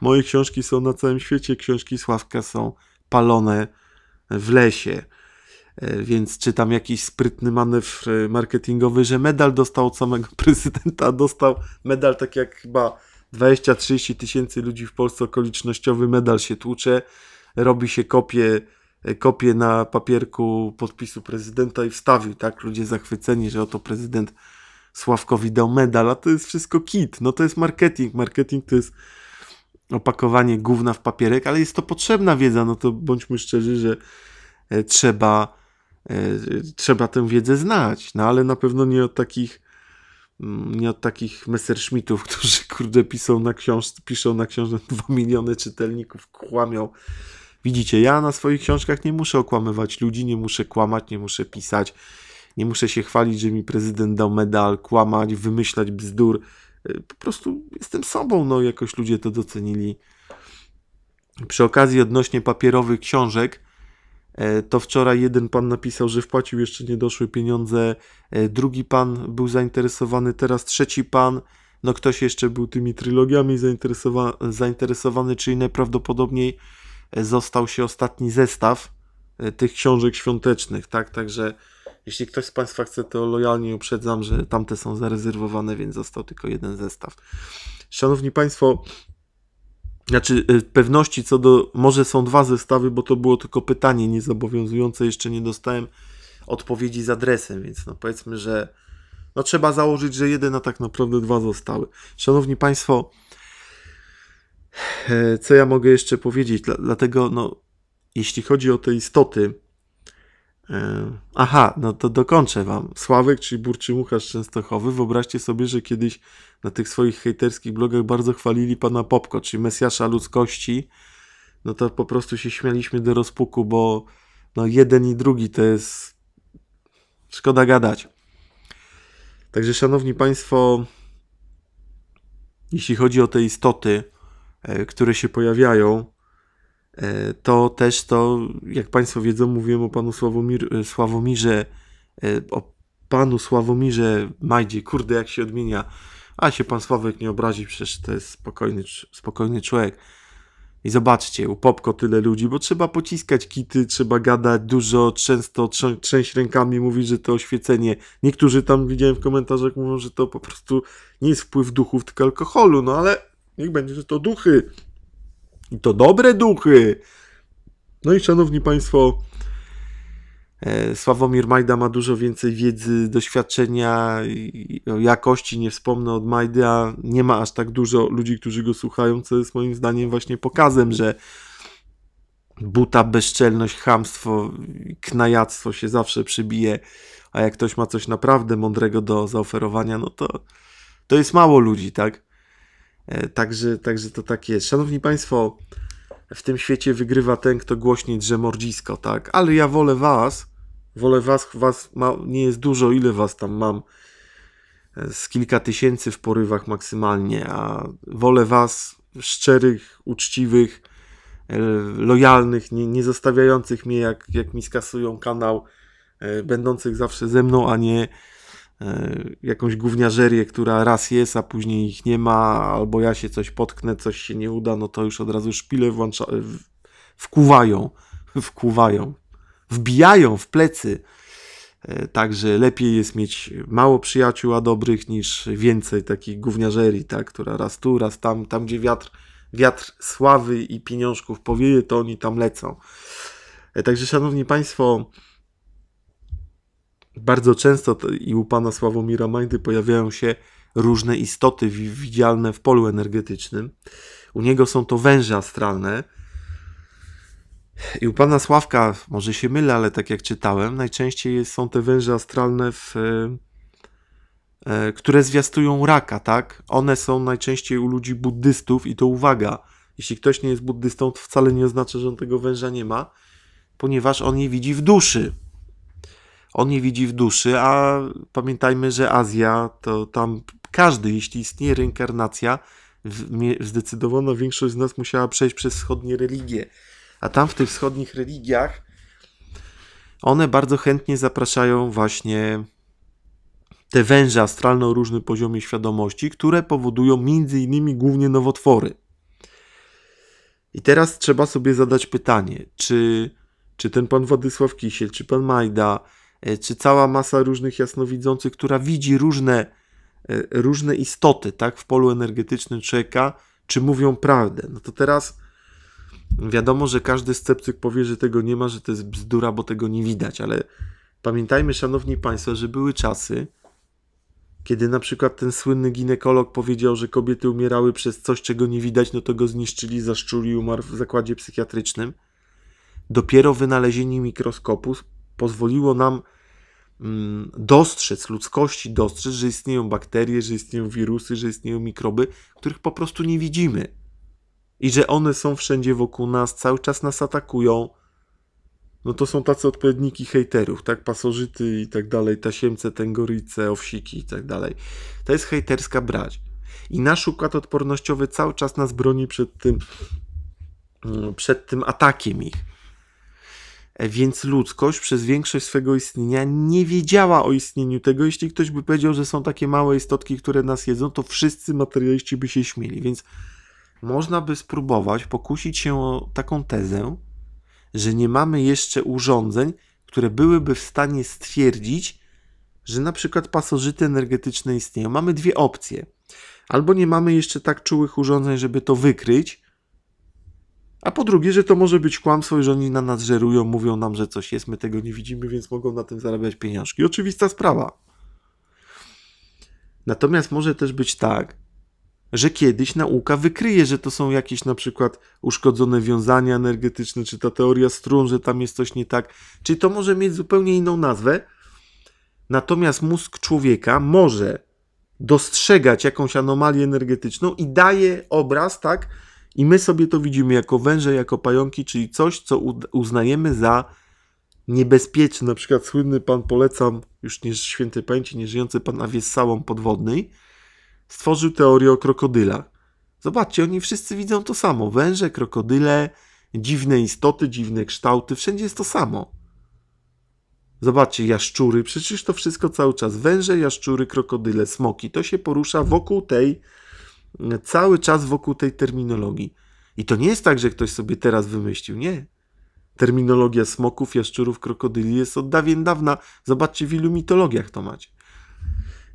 Moje książki są na całym świecie. Książki Sławka są palone w lesie. Więc czy tam jakiś sprytny manewr marketingowy, że medal dostał od samego prezydenta, dostał medal tak jak chyba dwadzieścia trzydzieści tysięcy ludzi w Polsce, okolicznościowy medal się tłucze, robi się kopię kopię na papierku podpisu prezydenta i wstawił, tak? Ludzie zachwyceni, że oto prezydent Sławkowi dał medal, a to jest wszystko kit. No to jest marketing. Marketing to jest opakowanie gówna w papierek, ale jest to potrzebna wiedza, no to bądźmy szczerzy, że trzeba, trzeba tę wiedzę znać, no ale na pewno nie od takich nie od takich Messerschmittów, którzy kurde piszą na książce, piszą na książce dwa miliony czytelników, kłamią. Widzicie, ja na swoich książkach nie muszę okłamywać ludzi, nie muszę kłamać, nie muszę pisać, nie muszę się chwalić, że mi prezydent dał medal, kłamać, wymyślać bzdur. Po prostu jestem sobą, no jakoś ludzie to docenili. Przy okazji odnośnie papierowych książek, to wczoraj jeden pan napisał, że wpłacił, jeszcze nie doszły pieniądze, drugi pan był zainteresowany, teraz trzeci pan, no ktoś jeszcze był tymi trylogiami zainteresowa zainteresowany, czyli najprawdopodobniej został się ostatni zestaw tych książek świątecznych, tak, także jeśli ktoś z Państwa chce, to lojalnie uprzedzam, że tamte są zarezerwowane, więc został tylko jeden zestaw. Szanowni Państwo, znaczy pewności co do... Może są dwa zestawy, bo to było tylko pytanie niezobowiązujące. Jeszcze nie dostałem odpowiedzi z adresem, więc no powiedzmy, że no trzeba założyć, że jeden, a tak naprawdę dwa zostały. Szanowni Państwo, co ja mogę jeszcze powiedzieć? Dlatego, no, jeśli chodzi o te istoty... Aha, no to dokończę wam. Sławek, czyli burczymucha z Częstochowy. Wyobraźcie sobie, że kiedyś na tych swoich hejterskich blogach bardzo chwalili pana Popko, czyli mesjasza ludzkości. No to po prostu się śmialiśmy do rozpuku, bo no jeden i drugi to jest... Szkoda gadać. Także szanowni państwo, jeśli chodzi o te istoty, które się pojawiają, to też to, jak Państwo wiedzą, mówiłem o panu Sławomir, Sławomirze, o panu Sławomirze Majdzie. Kurde, jak się odmienia. A się pan Sławek nie obrazi, przecież to jest spokojny, spokojny człowiek. I zobaczcie, u Popko tyle ludzi, bo trzeba pociskać kity, trzeba gadać dużo, często trzę, trzęść rękami, mówić, że to oświecenie. Niektórzy tam, widziałem w komentarzach, mówią, że to po prostu nie jest wpływ duchów, tylko alkoholu, no ale niech będzie, że to duchy. I to dobre duchy. No i szanowni państwo, Sławomir Majda ma dużo więcej wiedzy, doświadczenia, jakości, nie wspomnę od Majda. Nie ma aż tak dużo ludzi, którzy go słuchają, co jest moim zdaniem właśnie pokazem, że buta, bezczelność, chamstwo, knajactwo się zawsze przybije, a jak ktoś ma coś naprawdę mądrego do zaoferowania, no to, to jest mało ludzi, tak? Także, także to tak jest. Szanowni Państwo, w tym świecie wygrywa ten, kto głośniej drze mordzisko, tak? Ale ja wolę Was, wolę Was, was ma, nie jest dużo, ile Was tam mam? Z kilka tysięcy w porywach maksymalnie, a wolę Was szczerych, uczciwych, lojalnych, nie, nie zostawiających mnie, jak, jak mi skasują kanał, będących zawsze ze mną, a nie jakąś gówniażerię, która raz jest, a później ich nie ma, albo ja się coś potknę, coś się nie uda, no to już od razu szpile włącza, wkuwają, wkuwają, wbijają w plecy. Także lepiej jest mieć mało przyjaciół, a dobrych, niż więcej takich gówniażerii, tak, która raz tu, raz tam, tam gdzie wiatr, wiatr sławy i pieniążków powieje, to oni tam lecą. Także szanowni państwo, bardzo często i u pana Sławomira Majdy pojawiają się różne istoty widzialne w polu energetycznym. U niego są to węże astralne. I u pana Sławka, może się mylę, ale tak jak czytałem, najczęściej są te węże astralne, w, które zwiastują raka, tak? One są najczęściej u ludzi buddystów i to uwaga, jeśli ktoś nie jest buddystą, to wcale nie oznacza, że on tego węża nie ma, ponieważ on je widzi w duszy. On nie widzi w duszy, a pamiętajmy, że Azja, to tam każdy, jeśli istnieje reinkarnacja, zdecydowana większość z nas musiała przejść przez wschodnie religie. A tam w tych wschodnich religiach one bardzo chętnie zapraszają właśnie te węże astralne o różnym poziomie świadomości, które powodują między innymi głównie nowotwory. I teraz trzeba sobie zadać pytanie, czy, czy ten pan Władysław Kisiel, czy pan Majda, czy cała masa różnych jasnowidzących, która widzi różne, różne istoty, tak, w polu energetycznym człowieka, czy mówią prawdę. No to teraz Wiadomo, że każdy sceptyk powie, że tego nie ma, że to jest bzdura, bo tego nie widać, ale pamiętajmy, szanowni państwo, że były czasy, kiedy na przykład ten słynny ginekolog powiedział, że kobiety umierały przez coś, czego nie widać, no to go zniszczyli, zaszczuli, umarł w zakładzie psychiatrycznym. Dopiero wynalezienie mikroskopu pozwoliło nam mm, dostrzec, ludzkości dostrzec, że istnieją bakterie, że istnieją wirusy, że istnieją mikroby, których po prostu nie widzimy. I że one są wszędzie wokół nas, cały czas nas atakują. No to są tacy odpowiedniki hejterów, tak? Pasożyty i tak dalej, tasiemce, tęgoryce, owsiki i tak dalej. To jest hejterska brać. I nasz układ odpornościowy cały czas nas broni przed tym, przed tym atakiem ich. Więc ludzkość przez większość swego istnienia nie wiedziała o istnieniu tego. Jeśli ktoś by powiedział, że są takie małe istotki, które nas jedzą, to wszyscy materialiści by się śmieli. Więc można by spróbować pokusić się o taką tezę, że nie mamy jeszcze urządzeń, które byłyby w stanie stwierdzić, że na przykład pasożyty energetyczne istnieją. Mamy dwie opcje. Albo nie mamy jeszcze tak czułych urządzeń, żeby to wykryć, a po drugie, że to może być kłamstwo i że oni na nas żerują, mówią nam, że coś jest, my tego nie widzimy, więc mogą na tym zarabiać pieniążki. Oczywista sprawa. Natomiast może też być tak, że kiedyś nauka wykryje, że to są jakieś na przykład uszkodzone wiązania energetyczne, czy ta teoria strun, że tam jest coś nie tak. Czyli to może mieć zupełnie inną nazwę. Natomiast mózg człowieka może dostrzegać jakąś anomalię energetyczną i daje obraz, tak? I my sobie to widzimy jako węże, jako pająki, czyli coś, co uznajemy za niebezpieczne. Na przykład słynny pan, polecam, już nie świętej pamięci, nieżyjący pan Awiessalon Podwodnej, stworzył teorię o krokodylach. Zobaczcie, oni wszyscy widzą to samo. Węże, krokodyle, dziwne istoty, dziwne kształty, wszędzie jest to samo. Zobaczcie, jaszczury, przecież to wszystko cały czas. Węże, jaszczury, krokodyle, smoki. To się porusza wokół tej, cały czas wokół tej terminologii. I to nie jest tak, że ktoś sobie teraz wymyślił, nie. Terminologia smoków, jaszczurów, krokodyli jest od dawien dawna. Zobaczcie, w ilu mitologiach to macie.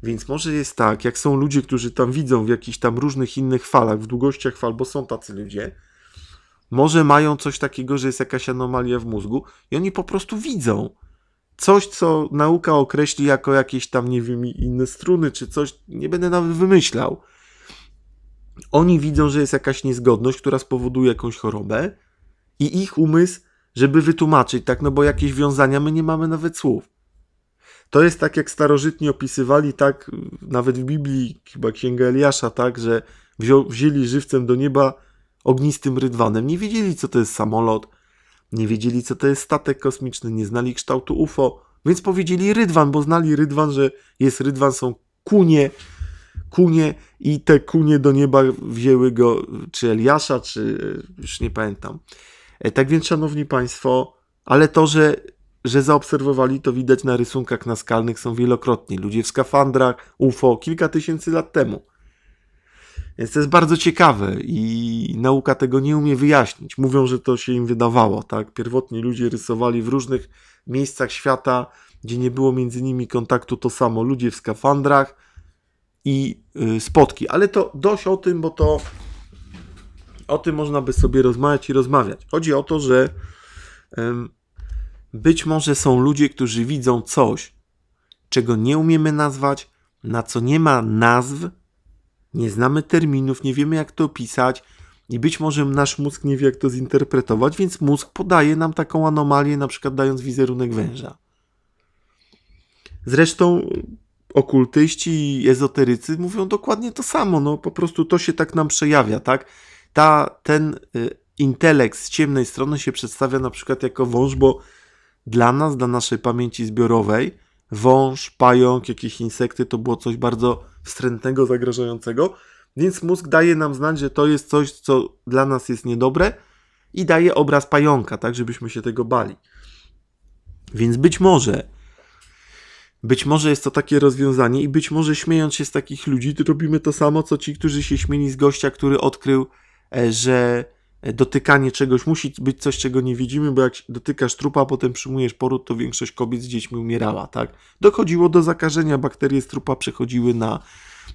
Więc może jest tak, jak są ludzie, którzy tam widzą w jakichś tam różnych innych falach, w długościach fal, bo są tacy ludzie, może mają coś takiego, że jest jakaś anomalia w mózgu i oni po prostu widzą coś, co nauka określi jako jakieś tam, nie wiem, inne struny czy coś, nie będę nawet wymyślał. Oni widzą, że jest jakaś niezgodność, która spowoduje jakąś chorobę i ich umysł, żeby wytłumaczyć, tak, no bo jakieś wiązania, my nie mamy nawet słów. To jest tak, jak starożytni opisywali, tak, nawet w Biblii, chyba Księga Eliasza, tak, że wzią, wzięli żywcem do nieba ognistym rydwanem. Nie wiedzieli, co to jest samolot, nie wiedzieli, co to jest statek kosmiczny, nie znali kształtu U F O, więc powiedzieli rydwan, bo znali rydwan, że jest rydwan, są kunie, kunie i te kunie do nieba wzięły go, czy Eliasza, czy już nie pamiętam. Tak więc, szanowni państwo, ale to, że że zaobserwowali, to widać na rysunkach naskalnych, są wielokrotnie. Ludzie w skafandrach, U F O, kilka tysięcy lat temu. Więc to jest bardzo ciekawe i nauka tego nie umie wyjaśnić. Mówią, że to się im wydawało, tak? Pierwotnie ludzie rysowali w różnych miejscach świata, gdzie nie było między nimi kontaktu, to samo. Ludzie w skafandrach i yy, spotki. Ale to dość o tym, bo to o tym można by sobie rozmawiać i rozmawiać. Chodzi o to, że yy, być może są ludzie, którzy widzą coś, czego nie umiemy nazwać, na co nie ma nazw, nie znamy terminów, nie wiemy, jak to opisać i być może nasz mózg nie wie, jak to zinterpretować, więc mózg podaje nam taką anomalię, na przykład dając wizerunek węża. Zresztą okultyści i ezoterycy mówią dokładnie to samo, no po prostu to się tak nam przejawia, tak? Ta, ten y, intelekt z ciemnej strony się przedstawia na przykład jako wąż, bo dla nas, dla naszej pamięci zbiorowej, wąż, pająk, jakieś insekty to było coś bardzo wstrętnego, zagrażającego, więc mózg daje nam znać, że to jest coś, co dla nas jest niedobre i daje obraz pająka, tak, żebyśmy się tego bali. Więc być może, być może jest to takie rozwiązanie i być może śmiejąc się z takich ludzi, to robimy to samo, co ci, którzy się śmieli z gościa, który odkrył, że dotykanie czegoś, musi być coś, czego nie widzimy, bo jak dotykasz trupa, a potem przyjmujesz poród, to większość kobiet z dziećmi umierała, tak? Dochodziło do zakażenia, bakterie z trupa przechodziły na,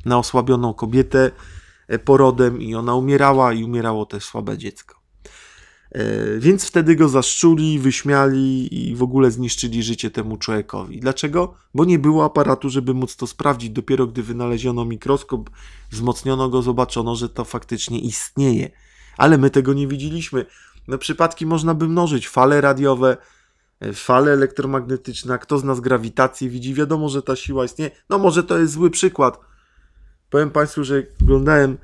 na osłabioną kobietę porodem i ona umierała i umierało też słabe dziecko. Więc wtedy go zaszczuli, wyśmiali i w ogóle zniszczyli życie temu człowiekowi. Dlaczego? Bo nie było aparatu, żeby móc to sprawdzić. Dopiero gdy wynaleziono mikroskop, wzmocniono go, zobaczono, że to faktycznie istnieje. Ale my tego nie widzieliśmy. No, przypadki można by mnożyć. Fale radiowe, fale elektromagnetyczne, kto z nas grawitację widzi, wiadomo, że ta siła istnieje. No może to jest zły przykład. Powiem Państwu, że oglądałem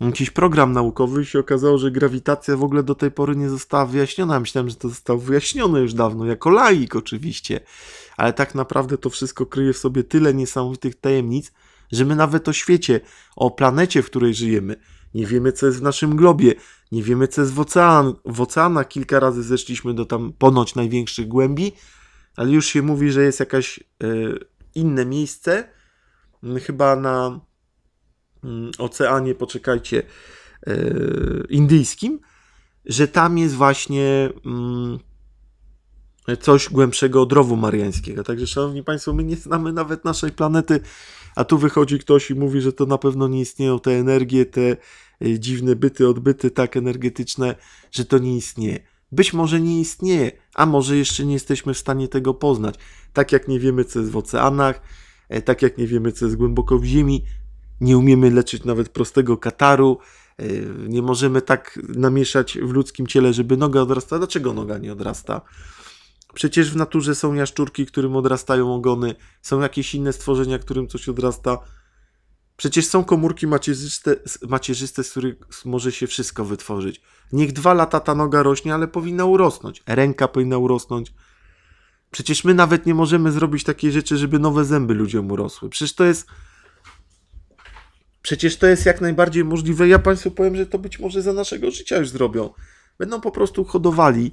jakiś program naukowy i się okazało, że grawitacja w ogóle do tej pory nie została wyjaśniona. Myślałem, że to zostało wyjaśnione już dawno, jako laik oczywiście. Ale tak naprawdę to wszystko kryje w sobie tyle niesamowitych tajemnic, że my nawet o świecie, o planecie, w której żyjemy, nie wiemy, co jest w naszym globie, nie wiemy, co jest w ocean, w oceanach. Kilka razy zeszliśmy do tam ponoć największych głębi, ale już się mówi, że jest jakieś y, inne miejsce, y, chyba na y, oceanie, poczekajcie, y, indyjskim, że tam jest właśnie y, coś głębszego od rowu mariańskiego. Także, szanowni państwo, my nie znamy nawet naszej planety, a tu wychodzi ktoś i mówi, że to na pewno nie istnieją te energie, te dziwne byty, odbyty tak energetyczne, że to nie istnieje. Być może nie istnieje, a może jeszcze nie jesteśmy w stanie tego poznać. Tak jak nie wiemy, co jest w oceanach, tak jak nie wiemy, co jest głęboko w ziemi, nie umiemy leczyć nawet prostego kataru, nie możemy tak namieszać w ludzkim ciele, żeby noga odrastała. Dlaczego noga nie odrasta? Przecież w naturze są jaszczurki, którym odrastają ogony, są jakieś inne stworzenia, którym coś odrasta. Przecież są komórki macierzyste, macierzyste, z których może się wszystko wytworzyć. Niech dwa lata ta noga rośnie, ale powinna urosnąć. Ręka powinna urosnąć. Przecież my nawet nie możemy zrobić takiej rzeczy, żeby nowe zęby ludziom urosły. Przecież to jest... Przecież to jest jak najbardziej możliwe. Ja Państwu powiem, że to być może za naszego życia już zrobią. Będą po prostu hodowali...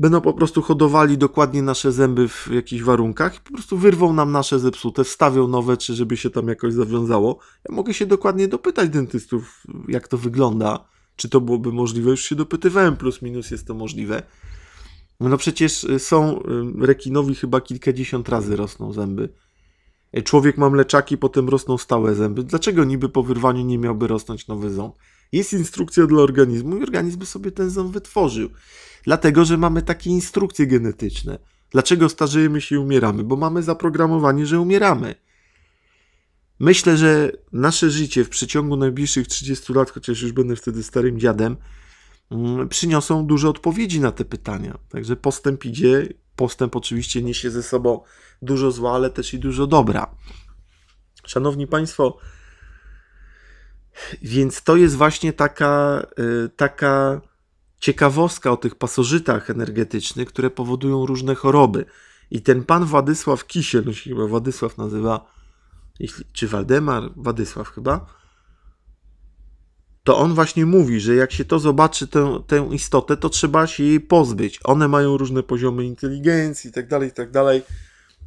Będą po prostu hodowali dokładnie nasze zęby w jakichś warunkach i po prostu wyrwą nam nasze zepsute, wstawią nowe, czy żeby się tam jakoś zawiązało. Ja mogę się dokładnie dopytać dentystów, jak to wygląda, czy to byłoby możliwe. Już się dopytywałem, plus minus jest to możliwe. No przecież są, rekinowi chyba kilkadziesiąt razy rosną zęby. Człowiek ma mleczaki, potem rosną stałe zęby. Dlaczego niby po wyrwaniu nie miałby rosnąć nowy ząb? Jest instrukcja dla organizmu i organizm by sobie ten ząb wytworzył. Dlatego, że mamy takie instrukcje genetyczne. Dlaczego starzejemy się i umieramy? Bo mamy zaprogramowanie, że umieramy. Myślę, że nasze życie w przeciągu najbliższych trzydziestu lat, chociaż już będę wtedy starym dziadem, przyniosą dużo odpowiedzi na te pytania. Także postęp idzie. Postęp oczywiście niesie ze sobą dużo zła, ale też i dużo dobra. Szanowni Państwo, więc to jest właśnie taka, taka ciekawostka o tych pasożytach energetycznych, które powodują różne choroby. I ten pan Władysław Kisiel, on się chyba Władysław nazywa, czy Waldemar, Władysław chyba, to on właśnie mówi, że jak się to zobaczy, tę, tę istotę, to trzeba się jej pozbyć. One mają różne poziomy inteligencji i tak dalej, i tak dalej.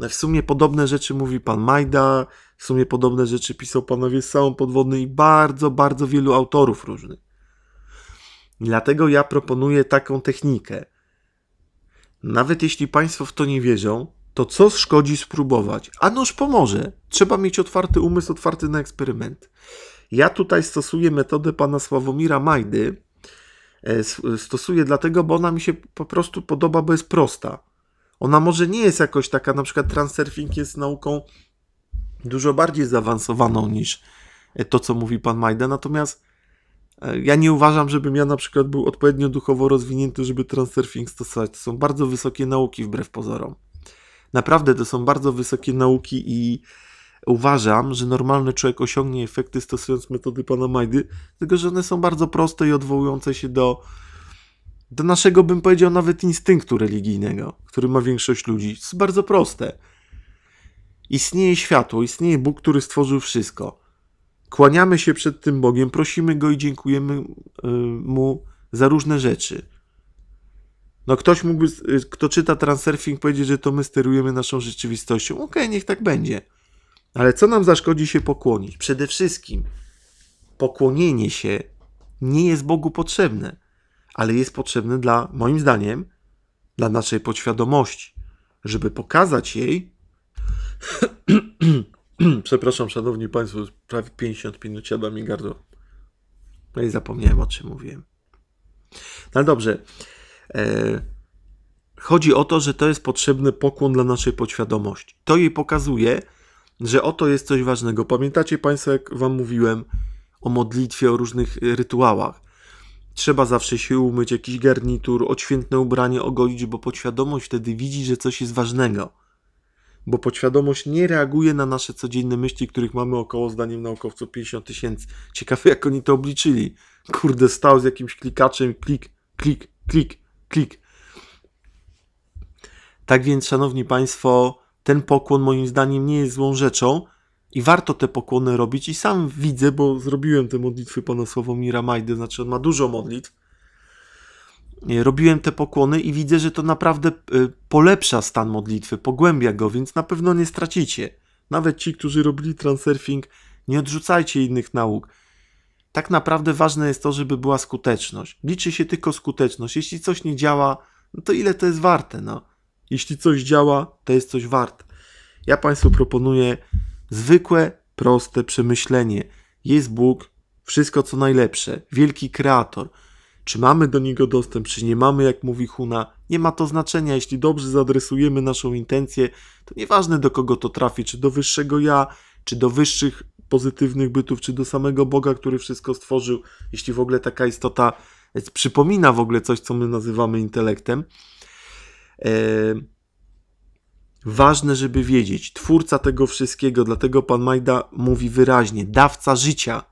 W sumie podobne rzeczy mówi pan Majda, w sumie podobne rzeczy pisał panowie z Całą Podwodny i bardzo, bardzo wielu autorów różnych. Dlatego ja proponuję taką technikę. Nawet jeśli państwo w to nie wierzą, to co szkodzi spróbować? A noż pomoże. Trzeba mieć otwarty umysł, otwarty na eksperyment. Ja tutaj stosuję metodę pana Sławomira Majdy. Stosuję dlatego, bo ona mi się po prostu podoba, bo jest prosta. Ona może nie jest jakoś taka, na przykład transurfing jest nauką dużo bardziej zaawansowaną niż to, co mówi pan Majda. Natomiast ja nie uważam, żebym ja na przykład był odpowiednio duchowo rozwinięty, żeby transurfing stosować. To są bardzo wysokie nauki wbrew pozorom. Naprawdę to są bardzo wysokie nauki i uważam, że normalny człowiek osiągnie efekty stosując metody pana Majdy, tylko że one są bardzo proste i odwołujące się do, do naszego, bym powiedział, nawet instynktu religijnego, który ma większość ludzi. To jest bardzo proste. Istnieje światło, istnieje Bóg, który stworzył wszystko. Kłaniamy się przed tym Bogiem, prosimy Go i dziękujemy Mu za różne rzeczy. No ktoś mógłby, kto czyta transurfing, powiedzieć, że to my sterujemy naszą rzeczywistością. Okej, okay, niech tak będzie. Ale co nam zaszkodzi się pokłonić? Przede wszystkim pokłonienie się nie jest Bogu potrzebne, ale jest potrzebne dla, moim zdaniem, dla naszej podświadomości, żeby pokazać jej... Przepraszam, szanowni państwo, prawie pięćdziesiąt minut siada mi gardło. No i zapomniałem, o czym mówiłem. No dobrze. Chodzi o to, że to jest potrzebny pokłon dla naszej podświadomości. To jej pokazuje, że oto jest coś ważnego. Pamiętacie Państwo, jak Wam mówiłem o modlitwie, o różnych rytuałach. Trzeba zawsze się umyć, jakiś garnitur, odświętne ubranie ogolić, bo podświadomość wtedy widzi, że coś jest ważnego. Bo podświadomość nie reaguje na nasze codzienne myśli, których mamy około, zdaniem naukowców, pięćdziesiąt tysięcy. Ciekawe, jak oni to obliczyli. Kurde, stał z jakimś klikaczem, klik, klik, klik, klik. Tak więc, Szanowni Państwo, ten pokłon moim zdaniem nie jest złą rzeczą i warto te pokłony robić. I sam widzę, bo zrobiłem te modlitwy Pana Sławomira Majdy, znaczy on ma dużo modlitw. Robiłem te pokłony i widzę, że to naprawdę polepsza stan modlitwy, pogłębia go, więc na pewno nie stracicie. Nawet ci, którzy robili transurfing, nie odrzucajcie innych nauk. Tak naprawdę ważne jest to, żeby była skuteczność. Liczy się tylko skuteczność. Jeśli coś nie działa, no to ile to jest warte? No? Jeśli coś działa, to jest coś warte. Ja Państwu proponuję zwykłe, proste przemyślenie. Jest Bóg, wszystko co najlepsze, wielki kreator. Czy mamy do Niego dostęp, czy nie mamy, jak mówi Huna, nie ma to znaczenia. Jeśli dobrze zaadresujemy naszą intencję, to nieważne do kogo to trafi, czy do wyższego ja, czy do wyższych pozytywnych bytów, czy do samego Boga, który wszystko stworzył, jeśli w ogóle taka istota przypomina w ogóle coś, co my nazywamy intelektem. Eee, ważne, żeby wiedzieć, twórca tego wszystkiego, dlatego Pan Majda mówi wyraźnie, dawca życia.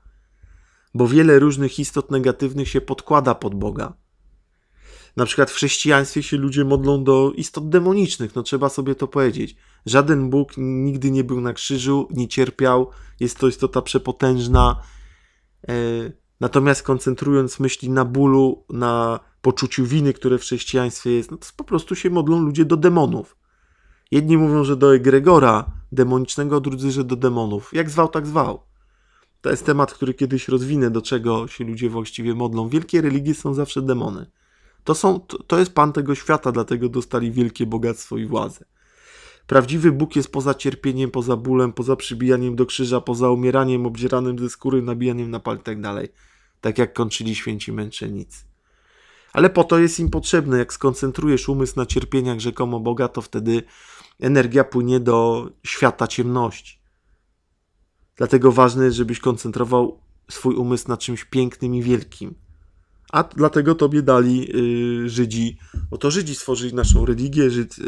Bo wiele różnych istot negatywnych się podkłada pod Boga. Na przykład w chrześcijaństwie się ludzie modlą do istot demonicznych, no trzeba sobie to powiedzieć. Żaden Bóg nigdy nie był na krzyżu, nie cierpiał, jest to istota przepotężna. Natomiast koncentrując myśli na bólu, na poczuciu winy, które w chrześcijaństwie jest, no to po prostu się modlą ludzie do demonów. Jedni mówią, że do egregora demonicznego, drudzy, że do demonów. Jak zwał, tak zwał. To jest temat, który kiedyś rozwinę, do czego się ludzie właściwie modlą. Wielkie religie są zawsze demony. To, są, to, to jest Pan tego świata, dlatego dostali wielkie bogactwo i władzę. Prawdziwy Bóg jest poza cierpieniem, poza bólem, poza przybijaniem do krzyża, poza umieraniem, obdzieranym ze skóry, nabijaniem na pal i tak dalej. Tak jak kończyli święci męczennicy. Ale po to jest im potrzebne. Jak skoncentrujesz umysł na cierpieniach rzekomo Boga, to wtedy energia płynie do świata ciemności. Dlatego ważne jest, żebyś koncentrował swój umysł na czymś pięknym i wielkim. A dlatego tobie dali y, Żydzi, oto Żydzi stworzyli naszą religię, Żyd, y,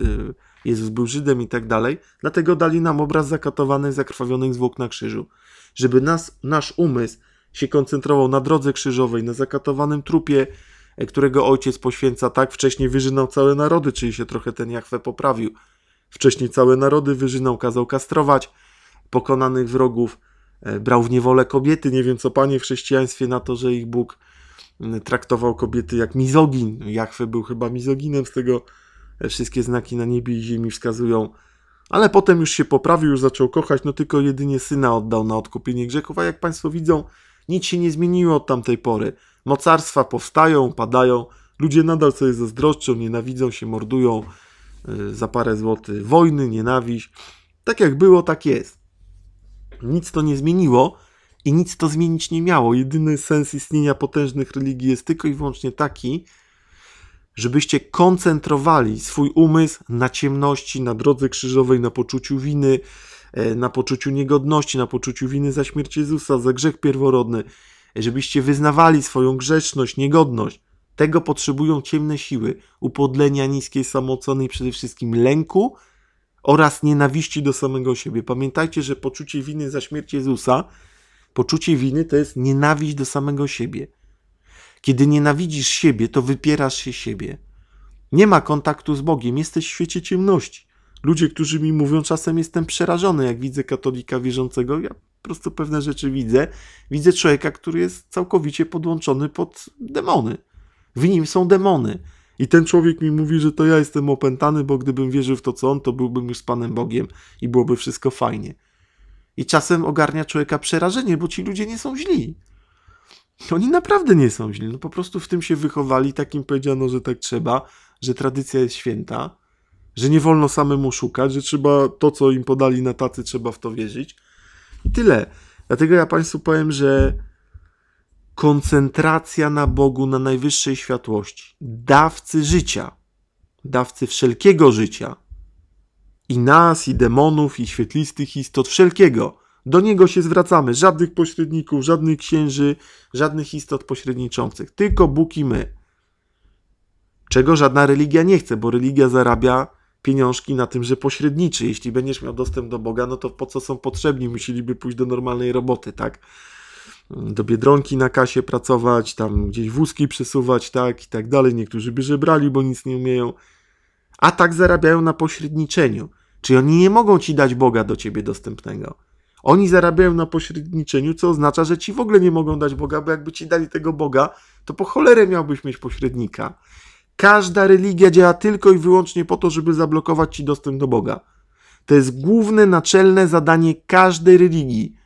Jezus był Żydem i tak dalej, dlatego dali nam obraz zakatowanych, zakrwawionych zwłok na krzyżu. Żeby nas, nasz umysł się koncentrował na drodze krzyżowej, na zakatowanym trupie, którego ojciec poświęca, tak wcześniej wyżynał całe narody, czyli się trochę ten Jahwe poprawił. Wcześniej całe narody wyżynał, kazał kastrować pokonanych wrogów, brał w niewolę kobiety. Nie wiem co Panie w chrześcijaństwie na to, że ich Bóg traktował kobiety jak mizogin. Jahwe był chyba mizoginem, z tego wszystkie znaki na niebie i ziemi wskazują. Ale potem już się poprawił, już zaczął kochać, no tylko jedynie syna oddał na odkupienie grzechów, a jak Państwo widzą, nic się nie zmieniło od tamtej pory. Mocarstwa powstają, padają, ludzie nadal sobie zazdroszczą, nienawidzą się, mordują za parę złotych. Wojny, nienawiść. Tak jak było, tak jest. Nic to nie zmieniło i nic to zmienić nie miało. Jedyny sens istnienia potężnych religii jest tylko i wyłącznie taki, żebyście koncentrowali swój umysł na ciemności, na drodze krzyżowej, na poczuciu winy, na poczuciu niegodności, na poczuciu winy za śmierć Jezusa, za grzech pierworodny, żebyście wyznawali swoją grzeczność, niegodność. Tego potrzebują ciemne siły, upodlenia, niskiej samooceny i przede wszystkim lęku, oraz nienawiści do samego siebie. Pamiętajcie, że poczucie winy za śmierć Jezusa, poczucie winy to jest nienawiść do samego siebie. Kiedy nienawidzisz siebie, to wypierasz się siebie. Nie ma kontaktu z Bogiem, jesteś w świecie ciemności. Ludzie, którzy mi mówią, czasem jestem przerażony, jak widzę katolika wierzącego, ja po prostu pewne rzeczy widzę. Widzę człowieka, który jest całkowicie podłączony pod demony. W nim są demony. I ten człowiek mi mówi, że to ja jestem opętany, bo gdybym wierzył w to, co on, to byłbym już z Panem Bogiem i byłoby wszystko fajnie. I czasem ogarnia człowieka przerażenie, bo ci ludzie nie są źli. Oni naprawdę nie są źli. No po prostu w tym się wychowali, tak im powiedziano, że tak trzeba, że tradycja jest święta, że nie wolno samemu szukać, że trzeba to, co im podali na tacy, trzeba w to wierzyć. I tyle. Dlatego ja Państwu powiem, że koncentracja na Bogu, na najwyższej światłości, dawcy życia, dawcy wszelkiego życia, i nas, i demonów, i świetlistych istot, wszelkiego. Do Niego się zwracamy, żadnych pośredników, żadnych księży, żadnych istot pośredniczących, tylko Bóg i my. Czego żadna religia nie chce, bo religia zarabia pieniążki na tym, że pośredniczy. Jeśli będziesz miał dostęp do Boga, no to po co są potrzebni? Musieliby pójść do normalnej roboty, tak? Do Biedronki na kasie pracować, tam gdzieś wózki przesuwać, tak? I tak dalej. Niektórzy by żebrali, bo nic nie umieją. A tak zarabiają na pośredniczeniu. Czyli oni nie mogą Ci dać Boga do Ciebie dostępnego. Oni zarabiają na pośredniczeniu, co oznacza, że Ci w ogóle nie mogą dać Boga, bo jakby Ci dali tego Boga, to po cholerę miałbyś mieć pośrednika. Każda religia działa tylko i wyłącznie po to, żeby zablokować Ci dostęp do Boga. To jest główne, naczelne zadanie każdej religii.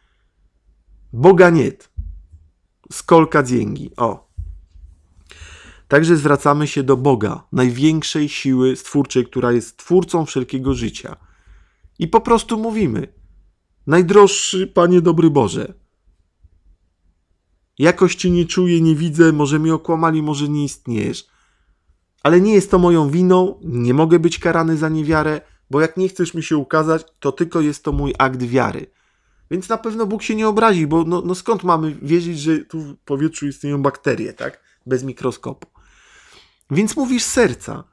Boga nie. Skolka dzięgi. O. Także zwracamy się do Boga, największej siły stwórczej, która jest twórcą wszelkiego życia. I po prostu mówimy: najdroższy Panie dobry Boże, jakoś Cię nie czuję, nie widzę, może mnie okłamali, może nie istniejesz. Ale nie jest to moją winą, nie mogę być karany za niewiarę, bo jak nie chcesz mi się ukazać, to tylko jest to mój akt wiary. Więc na pewno Bóg się nie obrazi, bo no, no skąd mamy wiedzieć, że tu w powietrzu istnieją bakterie, tak? Bez mikroskopu. Więc mówisz serca.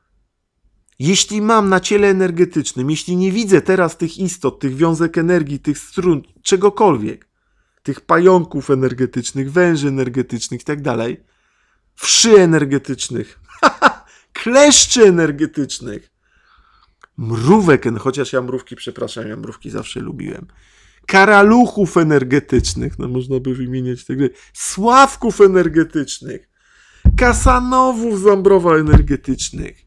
Jeśli mam na ciele energetycznym, jeśli nie widzę teraz tych istot, tych wiązek energii, tych strun, czegokolwiek, tych pająków energetycznych, węży energetycznych i tak dalej, wszy energetycznych, kleszczy energetycznych, mrówek, chociaż ja mrówki, przepraszam, ja mrówki zawsze lubiłem, karaluchów energetycznych, no można by wymieniać tak dalej, sławków energetycznych, kasanowów z Ambrowa energetycznych,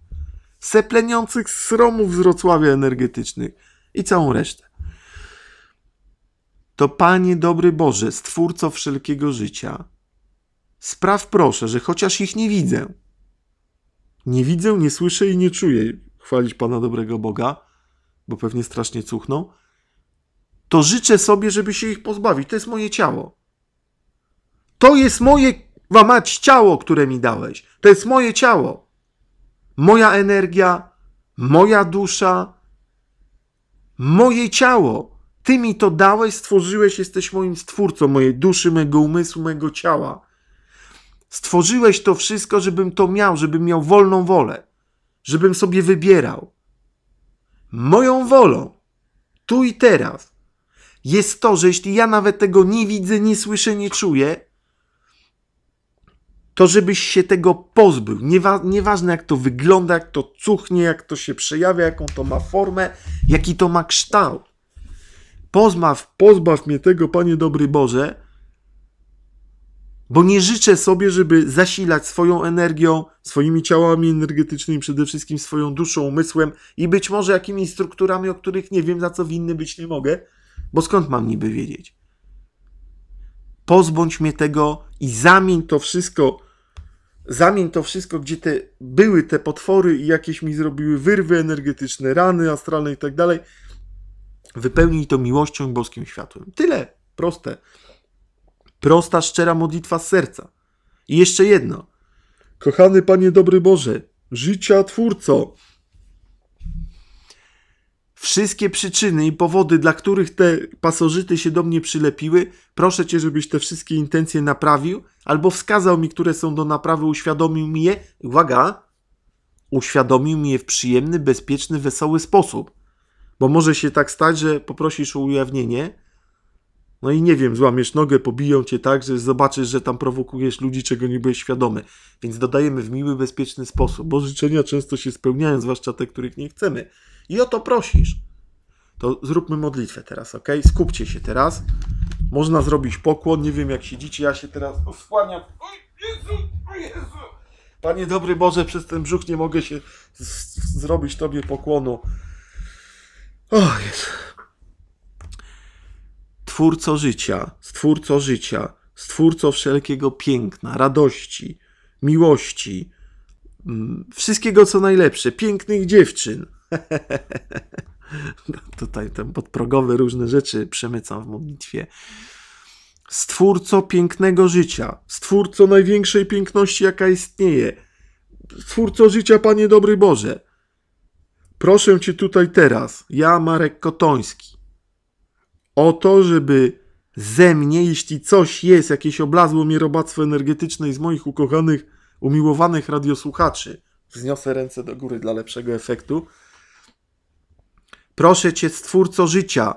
sepleniących sromów z Wrocławia energetycznych i całą resztę. To Panie dobry Boże, Stwórco wszelkiego życia, spraw proszę, że chociaż ich nie widzę, nie widzę, nie słyszę i nie czuję, chwalić Pana dobrego Boga, bo pewnie strasznie cuchną, to życzę sobie, żeby się ich pozbawić. To jest moje ciało. To jest moje, łamać, ciało, które mi dałeś. To jest moje ciało. Moja energia, moja dusza, moje ciało. Ty mi to dałeś, stworzyłeś, jesteś moim stwórcą, mojej duszy, mojego umysłu, mojego ciała. Stworzyłeś to wszystko, żebym to miał, żebym miał wolną wolę, żebym sobie wybierał. Moją wolą, tu i teraz, jest to, że jeśli ja nawet tego nie widzę, nie słyszę, nie czuję, to żebyś się tego pozbył. Niewa- nieważne jak to wygląda, jak to cuchnie, jak to się przejawia, jaką to ma formę, jaki to ma kształt. Pozbaw, pozbaw mnie tego, Panie dobry Boże, bo nie życzę sobie, żeby zasilać swoją energią, swoimi ciałami energetycznymi, przede wszystkim swoją duszą, umysłem i być może jakimiś strukturami, o których nie wiem, za co winny być nie mogę, bo skąd mam niby wiedzieć? Pozbądź mnie tego i zamień to wszystko, zamień to wszystko, gdzie te były te potwory i jakieś mi zrobiły wyrwy energetyczne, rany astralne i tak dalej. Wypełnij to miłością i boskim światłem. Tyle. Proste. Prosta, szczera modlitwa z serca. I jeszcze jedno. Kochany Panie dobry Boże, życia Twórco, wszystkie przyczyny i powody, dla których te pasożyty się do mnie przylepiły, proszę Cię, żebyś te wszystkie intencje naprawił, albo wskazał mi, które są do naprawy, uświadomił mi je, uwaga, uświadomił mi je w przyjemny, bezpieczny, wesoły sposób. Bo może się tak stać, że poprosisz o ujawnienie, no i nie wiem, złamiesz nogę, pobiją Cię tak, że zobaczysz, że tam prowokujesz ludzi, czego nie byłeś świadomy. Więc dodajemy w miły, bezpieczny sposób, bo życzenia często się spełniają, zwłaszcza te, których nie chcemy. I o to prosisz. To zróbmy modlitwę teraz, ok? Skupcie się teraz. Można zrobić pokłon. Nie wiem, jak siedzicie. Ja się teraz skłaniam. Oj, Jezu, oj, Jezu. Panie dobry Boże, przez ten brzuch nie mogę się zrobić Tobie pokłonu. O Jezu. Stwórco życia, Stwórco życia, Stwórco wszelkiego piękna, radości, miłości, wszystkiego co najlepsze, pięknych dziewczyn. Tutaj te podprogowe różne rzeczy przemycam w modlitwie. Stwórco pięknego życia, Stwórco największej piękności, jaka istnieje, Stwórco życia, Panie dobry Boże, proszę Cię tutaj teraz, ja, Marek Kotoński, o to, żeby ze mnie, jeśli coś jest, jakieś oblazło mnie robactwo energetyczne i z moich ukochanych, umiłowanych radiosłuchaczy, wzniosę ręce do góry dla lepszego efektu, proszę Cię, Stwórco życia,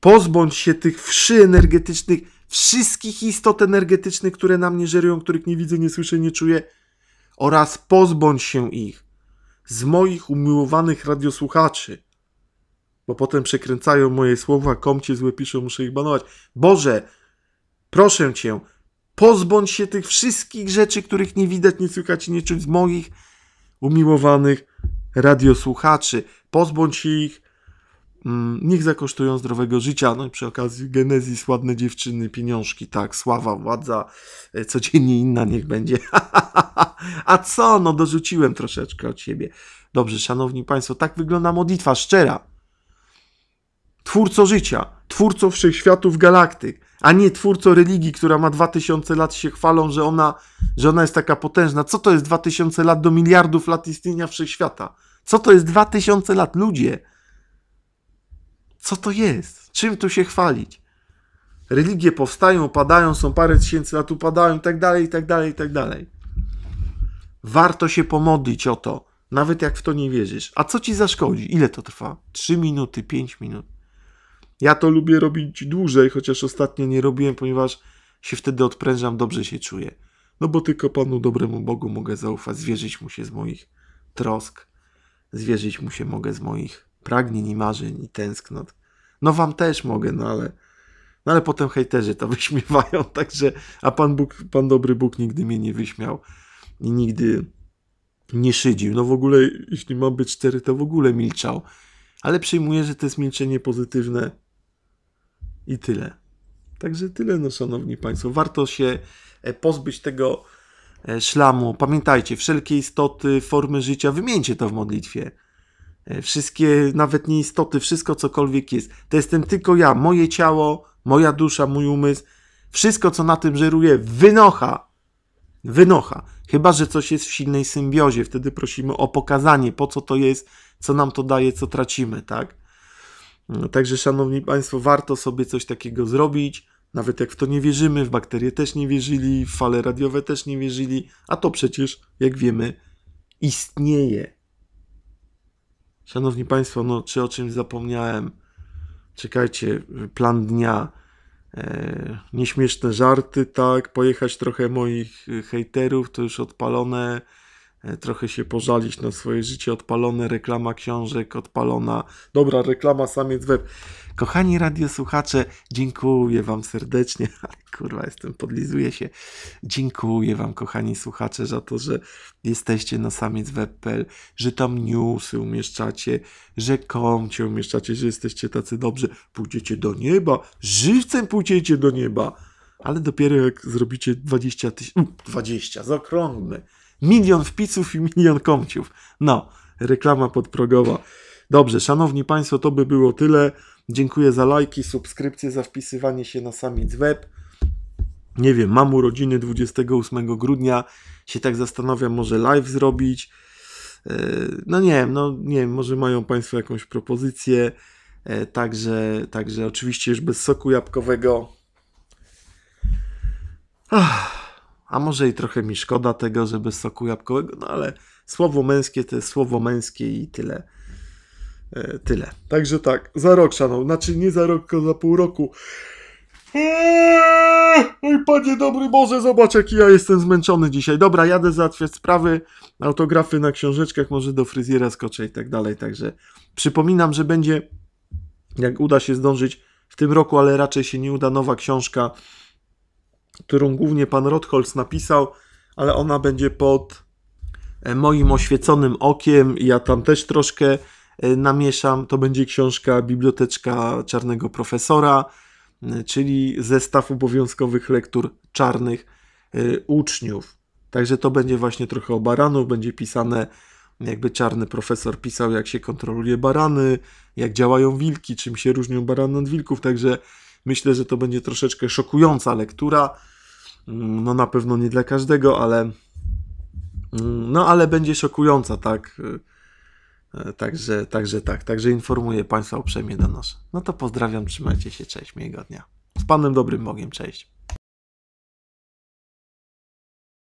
pozbądź się tych wszy energetycznych, wszystkich istot energetycznych, które na mnie żerują, których nie widzę, nie słyszę, nie czuję, oraz pozbądź się ich z moich umiłowanych radiosłuchaczy, bo potem przekręcają moje słowa, komcie złe piszą, muszę ich banować. Boże, proszę Cię, pozbądź się tych wszystkich rzeczy, których nie widać, nie słychać i nie czuć z moich umiłowanych radiosłuchaczy. Pozbądź się ich, mm, niech zakosztują zdrowego życia. No i przy okazji Genezis, ładne dziewczyny, pieniążki, tak, sława, władza, codziennie inna niech będzie. A co? No dorzuciłem troszeczkę od siebie. Dobrze, szanowni Państwo, tak wygląda modlitwa szczera. Twórco życia, twórco wszechświatów galaktyk, a nie twórco religii, która ma dwa tysiące lat, się chwalą, że ona, że ona jest taka potężna. Co to jest dwa tysiące lat do miliardów lat istnienia wszechświata? Co to jest dwa tysiące lat? Ludzie, co to jest? Czym tu się chwalić? Religie powstają, upadają, są parę tysięcy lat, upadają i tak dalej, i tak dalej, i tak dalej. Warto się pomodlić o to, nawet jak w to nie wierzysz. A co ci zaszkodzi? Ile to trwa? trzy minuty, pięć minut. Ja to lubię robić dłużej, chociaż ostatnio nie robiłem, ponieważ się wtedy odprężam, dobrze się czuję. No bo tylko Panu, dobremu Bogu mogę zaufać, zwierzyć Mu się z moich trosk, zwierzyć Mu się mogę z moich pragnień i marzeń i tęsknot. No Wam też mogę, no ale, no ale potem hejterzy to wyśmiewają, także, a Pan Bóg, Pan dobry Bóg nigdy mnie nie wyśmiał i nigdy nie szydził. No w ogóle, jeśli mam być szczery, to w ogóle milczał. Ale przyjmuję, że to jest milczenie pozytywne i tyle. Także tyle, no szanowni Państwo. Warto się pozbyć tego szlamu. Pamiętajcie, wszelkie istoty, formy życia, wymieńcie to w modlitwie. Wszystkie, nawet nie istoty, wszystko cokolwiek jest. To jestem tylko ja, moje ciało, moja dusza, mój umysł. Wszystko, co na tym żeruje, wynocha. Wynocha. Chyba że coś jest w silnej symbiozie. Wtedy prosimy o pokazanie, po co to jest, co nam to daje, co tracimy, tak? No, także, szanowni Państwo, warto sobie coś takiego zrobić, nawet jak w to nie wierzymy, w bakterie też nie wierzyli, w fale radiowe też nie wierzyli, a to przecież, jak wiemy, istnieje. Szanowni Państwo, no czy o czymś zapomniałem? Czekajcie, plan dnia, e, nieśmieszne żarty, tak, pojechać trochę moich hejterów, to już odpalone, trochę się pożalić na swoje życie, odpalone, reklama książek, odpalona, dobra, reklama Samiec Web. Kochani radiosłuchacze, dziękuję Wam serdecznie, kurwa, jestem, podlizuję się, dziękuję Wam, kochani słuchacze, za to, że jesteście na samiec web kropka pe el, że tam newsy umieszczacie, że komcie umieszczacie, że jesteście tacy dobrzy, pójdziecie do nieba, żywcem pójdziecie do nieba, ale dopiero jak zrobicie dwadzieścia tysięcy, dwadzieścia, zaokrągmy, milion wpisów i milion komciów. No, reklama podprogowa. Dobrze, szanowni Państwo, to by było tyle. Dziękuję za lajki, subskrypcje, za wpisywanie się na Samiec Web. Nie wiem, mam urodziny dwudziestego ósmego grudnia. Się tak zastanawiam, może live zrobić. No nie wiem, no nie wiem, może mają Państwo jakąś propozycję. Także, także oczywiście już bez soku jabłkowego. Ach. A może i trochę mi szkoda tego, że bez soku jabłkowego, no ale słowo męskie to jest słowo męskie i tyle. E, tyle. Także tak, za rok, szanowni, znaczy nie za rok, tylko za pół roku. Eee, oj, Panie dobry Boże, zobacz, jaki ja jestem zmęczony dzisiaj. Dobra, jadę załatwiać sprawy, autografy na książeczkach, może do fryzjera skoczę i tak dalej. Także przypominam, że będzie, jak uda się zdążyć w tym roku, ale raczej się nie uda, nowa książka, którą głównie pan Rotholz napisał, ale ona będzie pod moim oświeconym okiem i ja tam też troszkę namieszam. To będzie książka Biblioteczka Czarnego Profesora, czyli zestaw obowiązkowych lektur czarnych uczniów. Także to będzie właśnie trochę o baranów, będzie pisane jakby czarny profesor pisał, jak się kontroluje barany, jak działają wilki, czym się różnią barany od wilków, także Myślę, że to będzie troszeczkę szokująca lektura. No na pewno nie dla każdego, ale no ale będzie szokująca, tak? Także, także tak, także informuję Państwa uprzejmie do nas. No to pozdrawiam, trzymajcie się, cześć, miłego dnia. Z Panem Dobrym Bogiem, cześć.